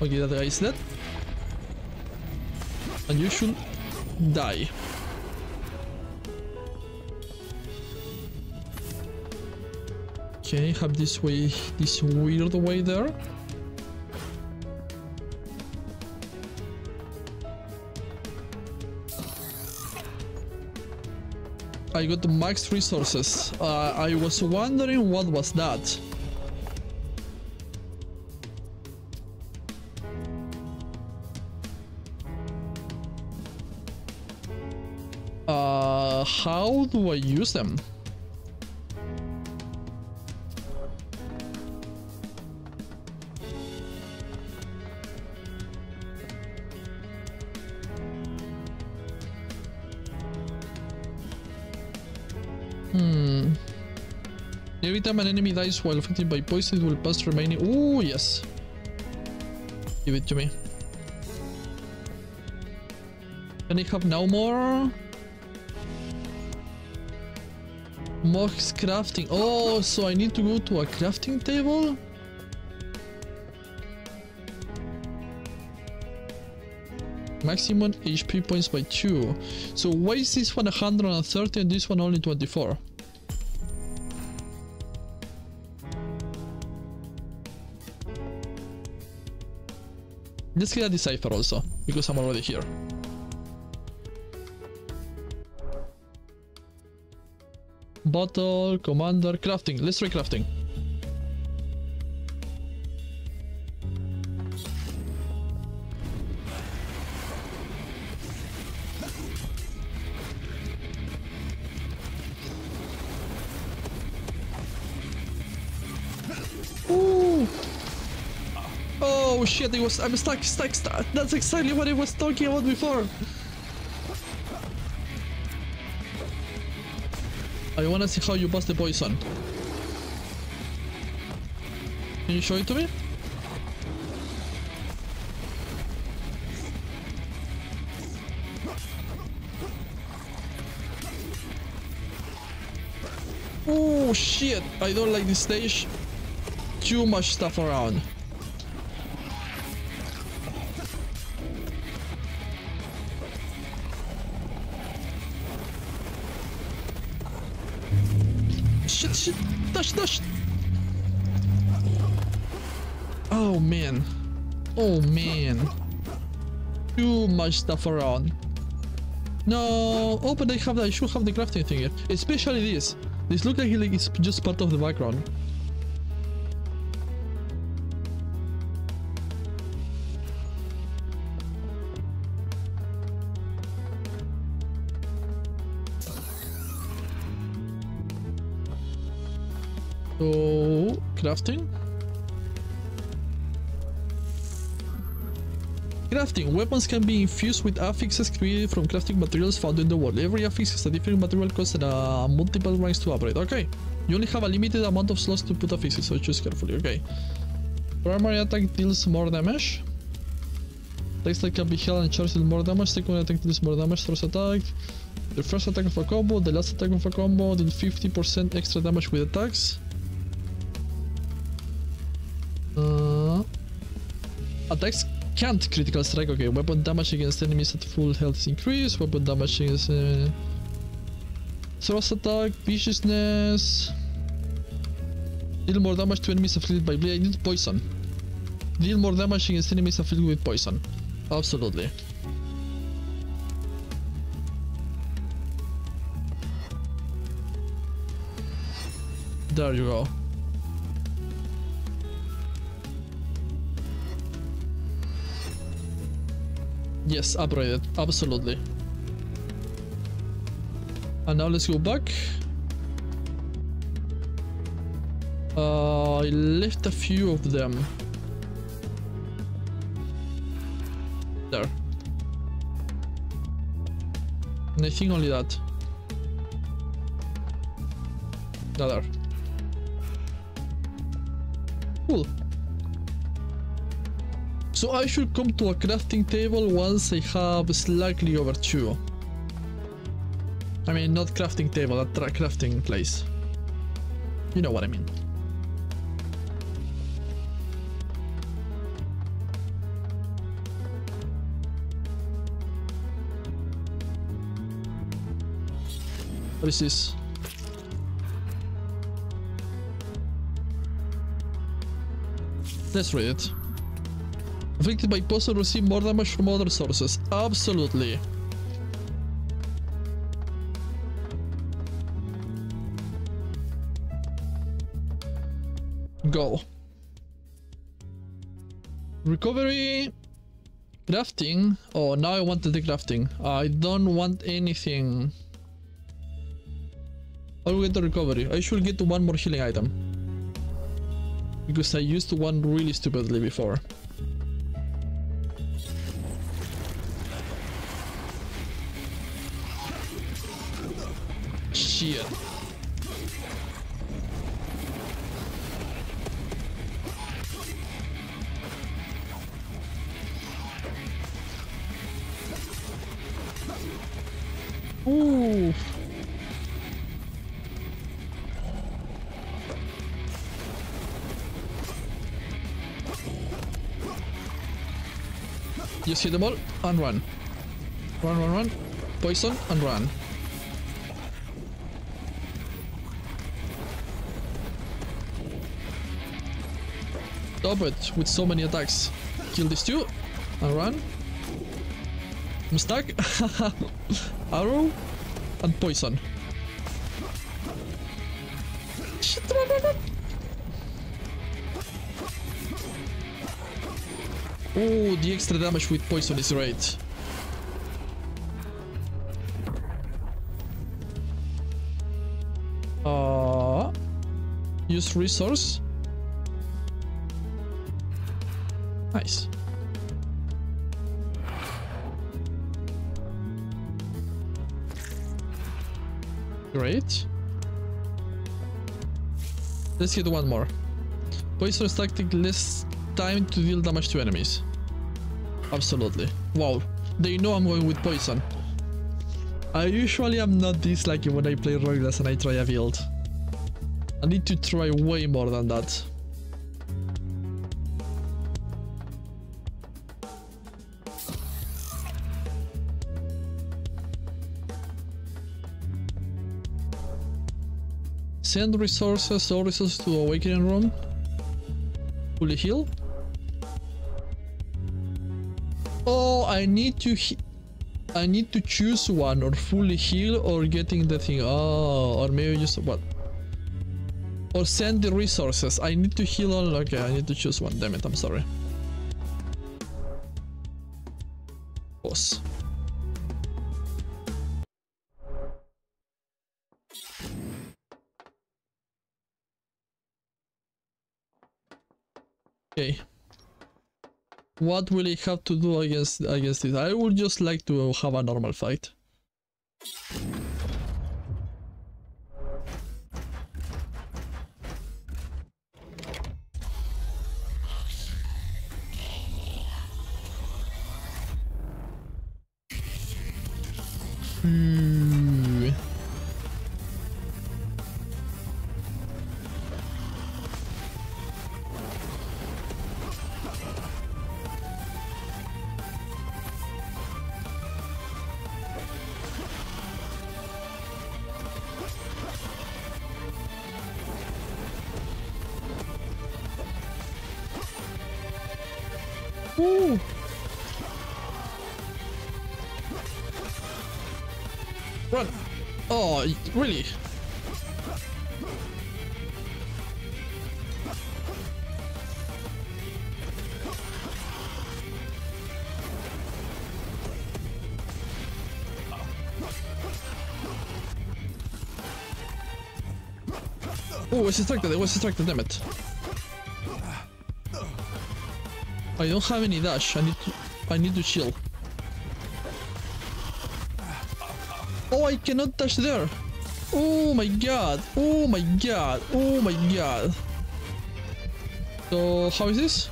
Okay, that guy is dead. And you should die. Okay, have this way, this weird way there. I got max resources. Uh, I was wondering what was that. Uh, how do I use them? Hmm. Every time an enemy dies while affected by poison, it will pass remaining. Ooh, yes. Give it to me. Can I have now more? Mox crafting. Oh, so I need to go to a crafting table? Maximum H P points by two. So why is this one one hundred thirty and this one only twenty-four? Let's get a decipher also, because I'm already here. Bottle, commander, crafting. Let's try crafting. Shit, it was, I'm stuck, stuck, stuck. That's exactly what I was talking about before. I wanna see how you bust the poison. Can you show it to me? Oh shit, I don't like this stage. Too much stuff around. Oh man, oh man, too much stuff around. No, oh but I have that, I should have the crafting thing here, especially this. This looks like it's just part of the background. So, crafting? Crafting. Weapons can be infused with affixes created from crafting materials found in the world. Every affix is a different material cost and a multiple ranks to upgrade. Okay. You only have a limited amount of slots to put affixes, so choose carefully. Okay. Primary attack deals more damage. Attacks that can be held and charged deal more damage. Second attack deals more damage. First attack. The first attack of a combo. The last attack of a combo deals fifty percent extra damage with attacks. Uh, attacks can't critical strike. Okay, weapon damage against enemies at full health increase. Weapon damage against uh, thrust attack, viciousness. Deal more damage to enemies afflicted by bleed. I need poison. Deal more damage against enemies afflicted with poison. Absolutely. There you go. Yes, upgraded, absolutely. And now let's go back. Uh, I left a few of them. There. And I think only that. There. Cool. So I should come to a crafting table once I have slightly over two. I mean, not crafting table, a crafting place. You know what I mean. What is this? Let's read it. Afflicted by poison, receive more damage from other sources. Absolutely. Go. Recovery. Crafting. Oh, now I want to do crafting. I don't want anything. I'll get the recovery. I should get one more healing item. Because I used one really stupidly before. Shit. Ooh. You see them all and run. Run, run, run. Poison and run. Stop it with so many attacks. Kill these two I'll run. I'm stuck. Arrow and poison. Shit, run, run, run. Oh, the extra damage with poison is right. Uh, use resource. Nice. Great. Let's hit one more. Poisonous tactic, less time to deal damage to enemies. Absolutely. Wow. They know I'm going with poison. I usually am not this lucky when I play Rogueless and I try a build. I need to try way more than that. Send resources or resources to Awakening Room. Fully heal. Oh, I need to he I need to choose one, or fully heal or getting the thing. Oh, or maybe just what? Or send the resources. I need to heal all. Okay, I need to choose one. Damn it, I'm sorry. Pause. Okay. What will I have to do against against this? I would just like to have a normal fight. Hmm. Ooh. Run! Oh, really? Oh, I was distracted, I was distracted, damn it. I don't have any dash. I need to. I need to chill. Oh, I cannot dash there. Oh my god. Oh my god. Oh my god. So how is this?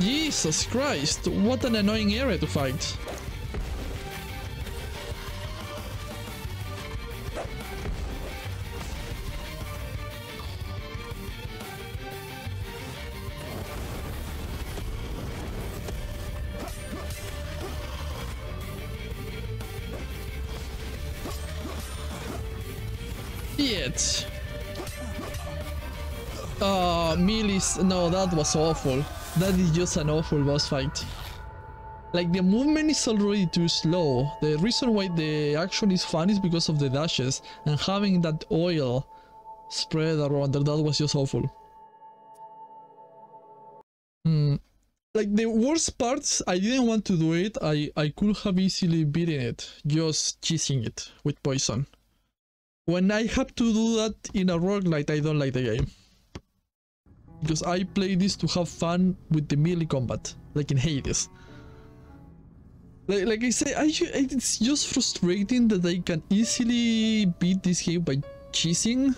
Jesus Christ! What an annoying area to fight. Uh, Mealies, no, that was awful. That is just an awful boss fight. Like, the movement is already too slow. The reason why the action is fun is because of the dashes and having that oil spread around there. That was just awful. Hmm. Like, the worst parts, I didn't want to do it. I, I could have easily beaten it, just cheesing it with poison. When I have to do that in a roguelite, I don't like the game. Because I play this to have fun with the melee combat, like in Hades. Like, like I say, I, it's just frustrating that I can easily beat this game by cheesing,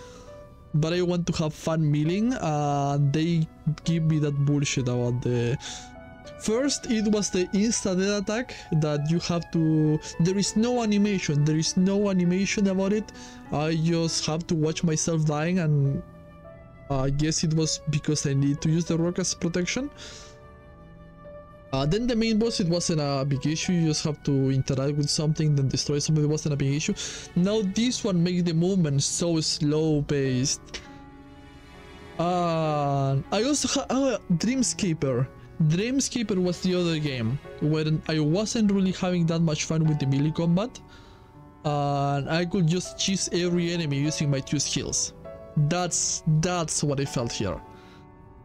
but I want to have fun melee, and they give me that bullshit about the... First, it was the insta-dead attack that you have to... There is no animation, there is no animation about it. I just have to watch myself dying, and... I guess it was because I need to use the rock as protection. Uh, then the main boss, it wasn't a big issue. You just have to interact with something, then destroy something. It wasn't a big issue. Now this one makes the movement so slow-paced. Uh, I also had uh, Dreamscaper. Dreamscaper was the other game where I wasn't really having that much fun with the melee combat. Uh, and I could just cheese every enemy using my two skills. That's, that's what I felt here.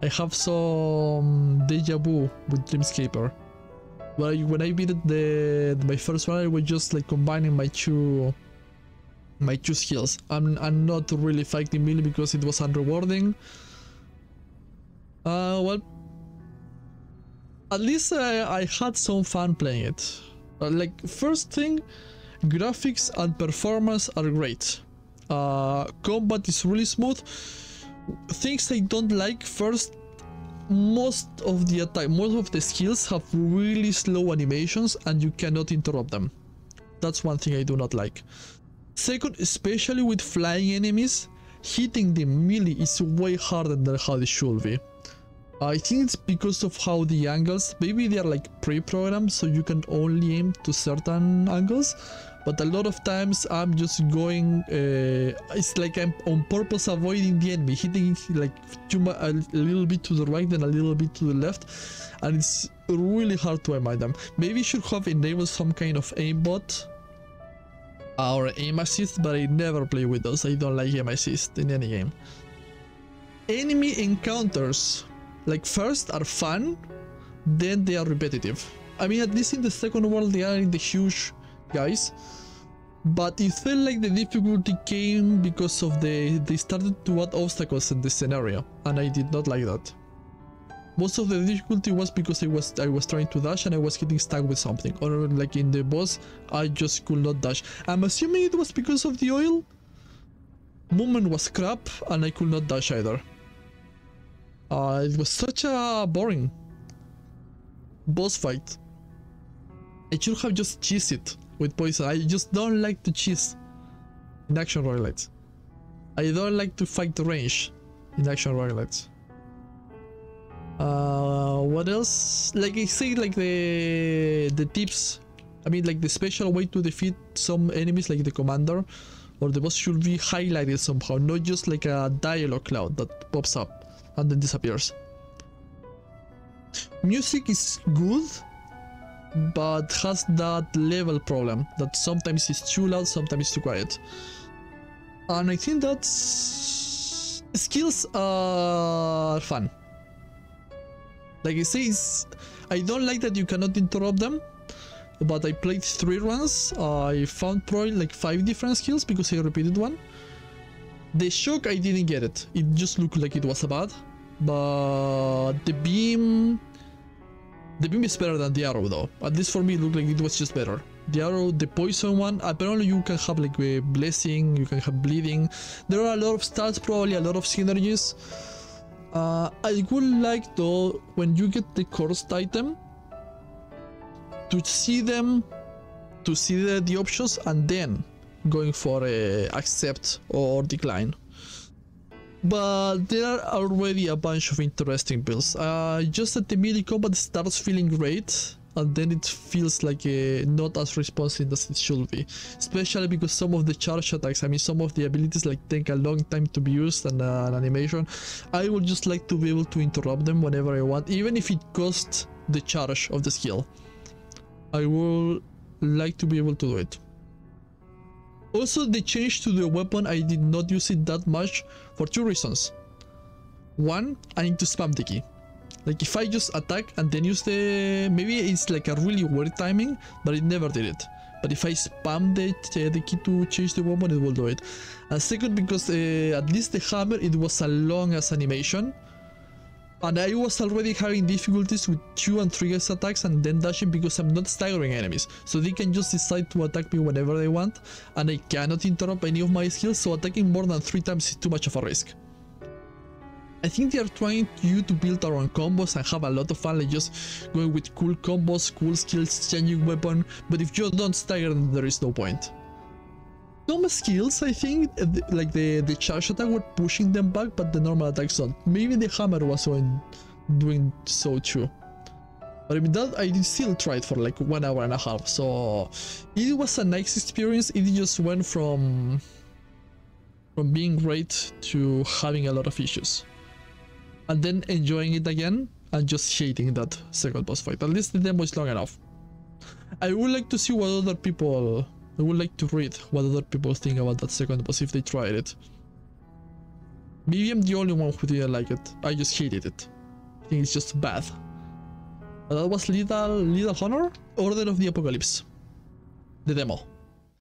I have some deja vu with Dreamscaper. Well, when I beat the my first one, I was just like combining my two my two skills. I'm I'm not really fighting melee because it was unrewarding. Uh, well, at least I, I had some fun playing it. Uh, like first thing, graphics and performance are great. Uh, combat is really smooth. Things I don't like first, most of the attack, most of the skills have really slow animations and you cannot interrupt them. That's one thing I do not like. Second, especially with flying enemies, hitting the melee is way harder than how it should be. I think it's because of how the angles, maybe they are like pre-programmed so you can only aim to certain angles. But a lot of times I'm just going, uh, it's like I'm on purpose avoiding the enemy, hitting like too much, a little bit to the right, then a little bit to the left, and it's really hard to aim at them. Maybe you should have enabled some kind of aimbot or aim assist, but I never play with those. I don't like aim assist in any game. Enemy encounters, like first are fun, then they are repetitive. I mean, at least in the second world they are in the huge guys, but it felt like the difficulty came because of the they started to add obstacles in the scenario, and I did not like that. Most of the difficulty was because I was I was trying to dash and I was getting stuck with something, or like in the boss I just could not dash. I'm assuming it was because of the oil. Movement was crap and I could not dash either. Uh, it was such a boring boss fight. I should have just cheesed it with poison. I just don't like to cheese in action roguelites. I don't like to fight the range in action roguelites. Uh, what else? Like I say, like the the tips. I mean, like the special way to defeat some enemies, like the commander or the boss, should be highlighted somehow, not just like a dialogue cloud that pops up and then disappears. Music is good, but has that level problem that sometimes it's too loud, sometimes too quiet. And I think that's... skills are fun. Like I say, it's... I don't like that you cannot interrupt them, but I played three runs. I found probably like five different skills because I repeated one. The shock, I didn't get it. It just looked like it was bad, but the beam... The beam is better than the arrow though. At least for me it looked like it was just better. The arrow, the poison one, apparently you can have like a blessing, you can have bleeding. There are a lot of stats, probably a lot of synergies. Uh, I would like though, when you get the cursed item, to see them, to see the, the options and then going for a accept or decline. But there are already a bunch of interesting builds. Uh, just that the melee combat starts feeling great and then it feels like a, not as responsive as it should be. Especially because some of the charge attacks, I mean some of the abilities like take a long time to be used and uh, an animation. I would just like to be able to interrupt them whenever I want, even if it costs the charge of the skill. I would like to be able to do it. Also, the change to the weapon, I did not use it that much for two reasons. One, I need to spam the key. Like if I just attack and then use the... Maybe it's like a really weird timing, but it never did it. But if I spam the, uh, the key to change the weapon, it will do it. And second, because uh, at least the hammer, it was a long as animation. And I was already having difficulties with two and three guys attacks and then dashing because I'm not staggering enemies. So they can just decide to attack me whenever they want, and I cannot interrupt any of my skills, so attacking more than three times is too much of a risk. I think they are trying you to build around combos and have a lot of fun, like just going with cool combos, cool skills, changing weapon, but if you don't stagger then there is no point. Some skills, I think, like the, the charge attack were pushing them back, but the normal attacks not. Maybe the hammer was doing so too. But with that, I did still try it for like one hour and a half, so it was a nice experience. It just went from from being great to having a lot of issues, and then enjoying it again and just hating that second boss fight. At least the demo is long enough. I would like to see what other people... I would like to read what other people think about that second boss if they tried it. Maybe I'm the only one who didn't like it. I just hated it. I think it's just bad. But that was Lethal Honor Order of the Apocalypse. The demo.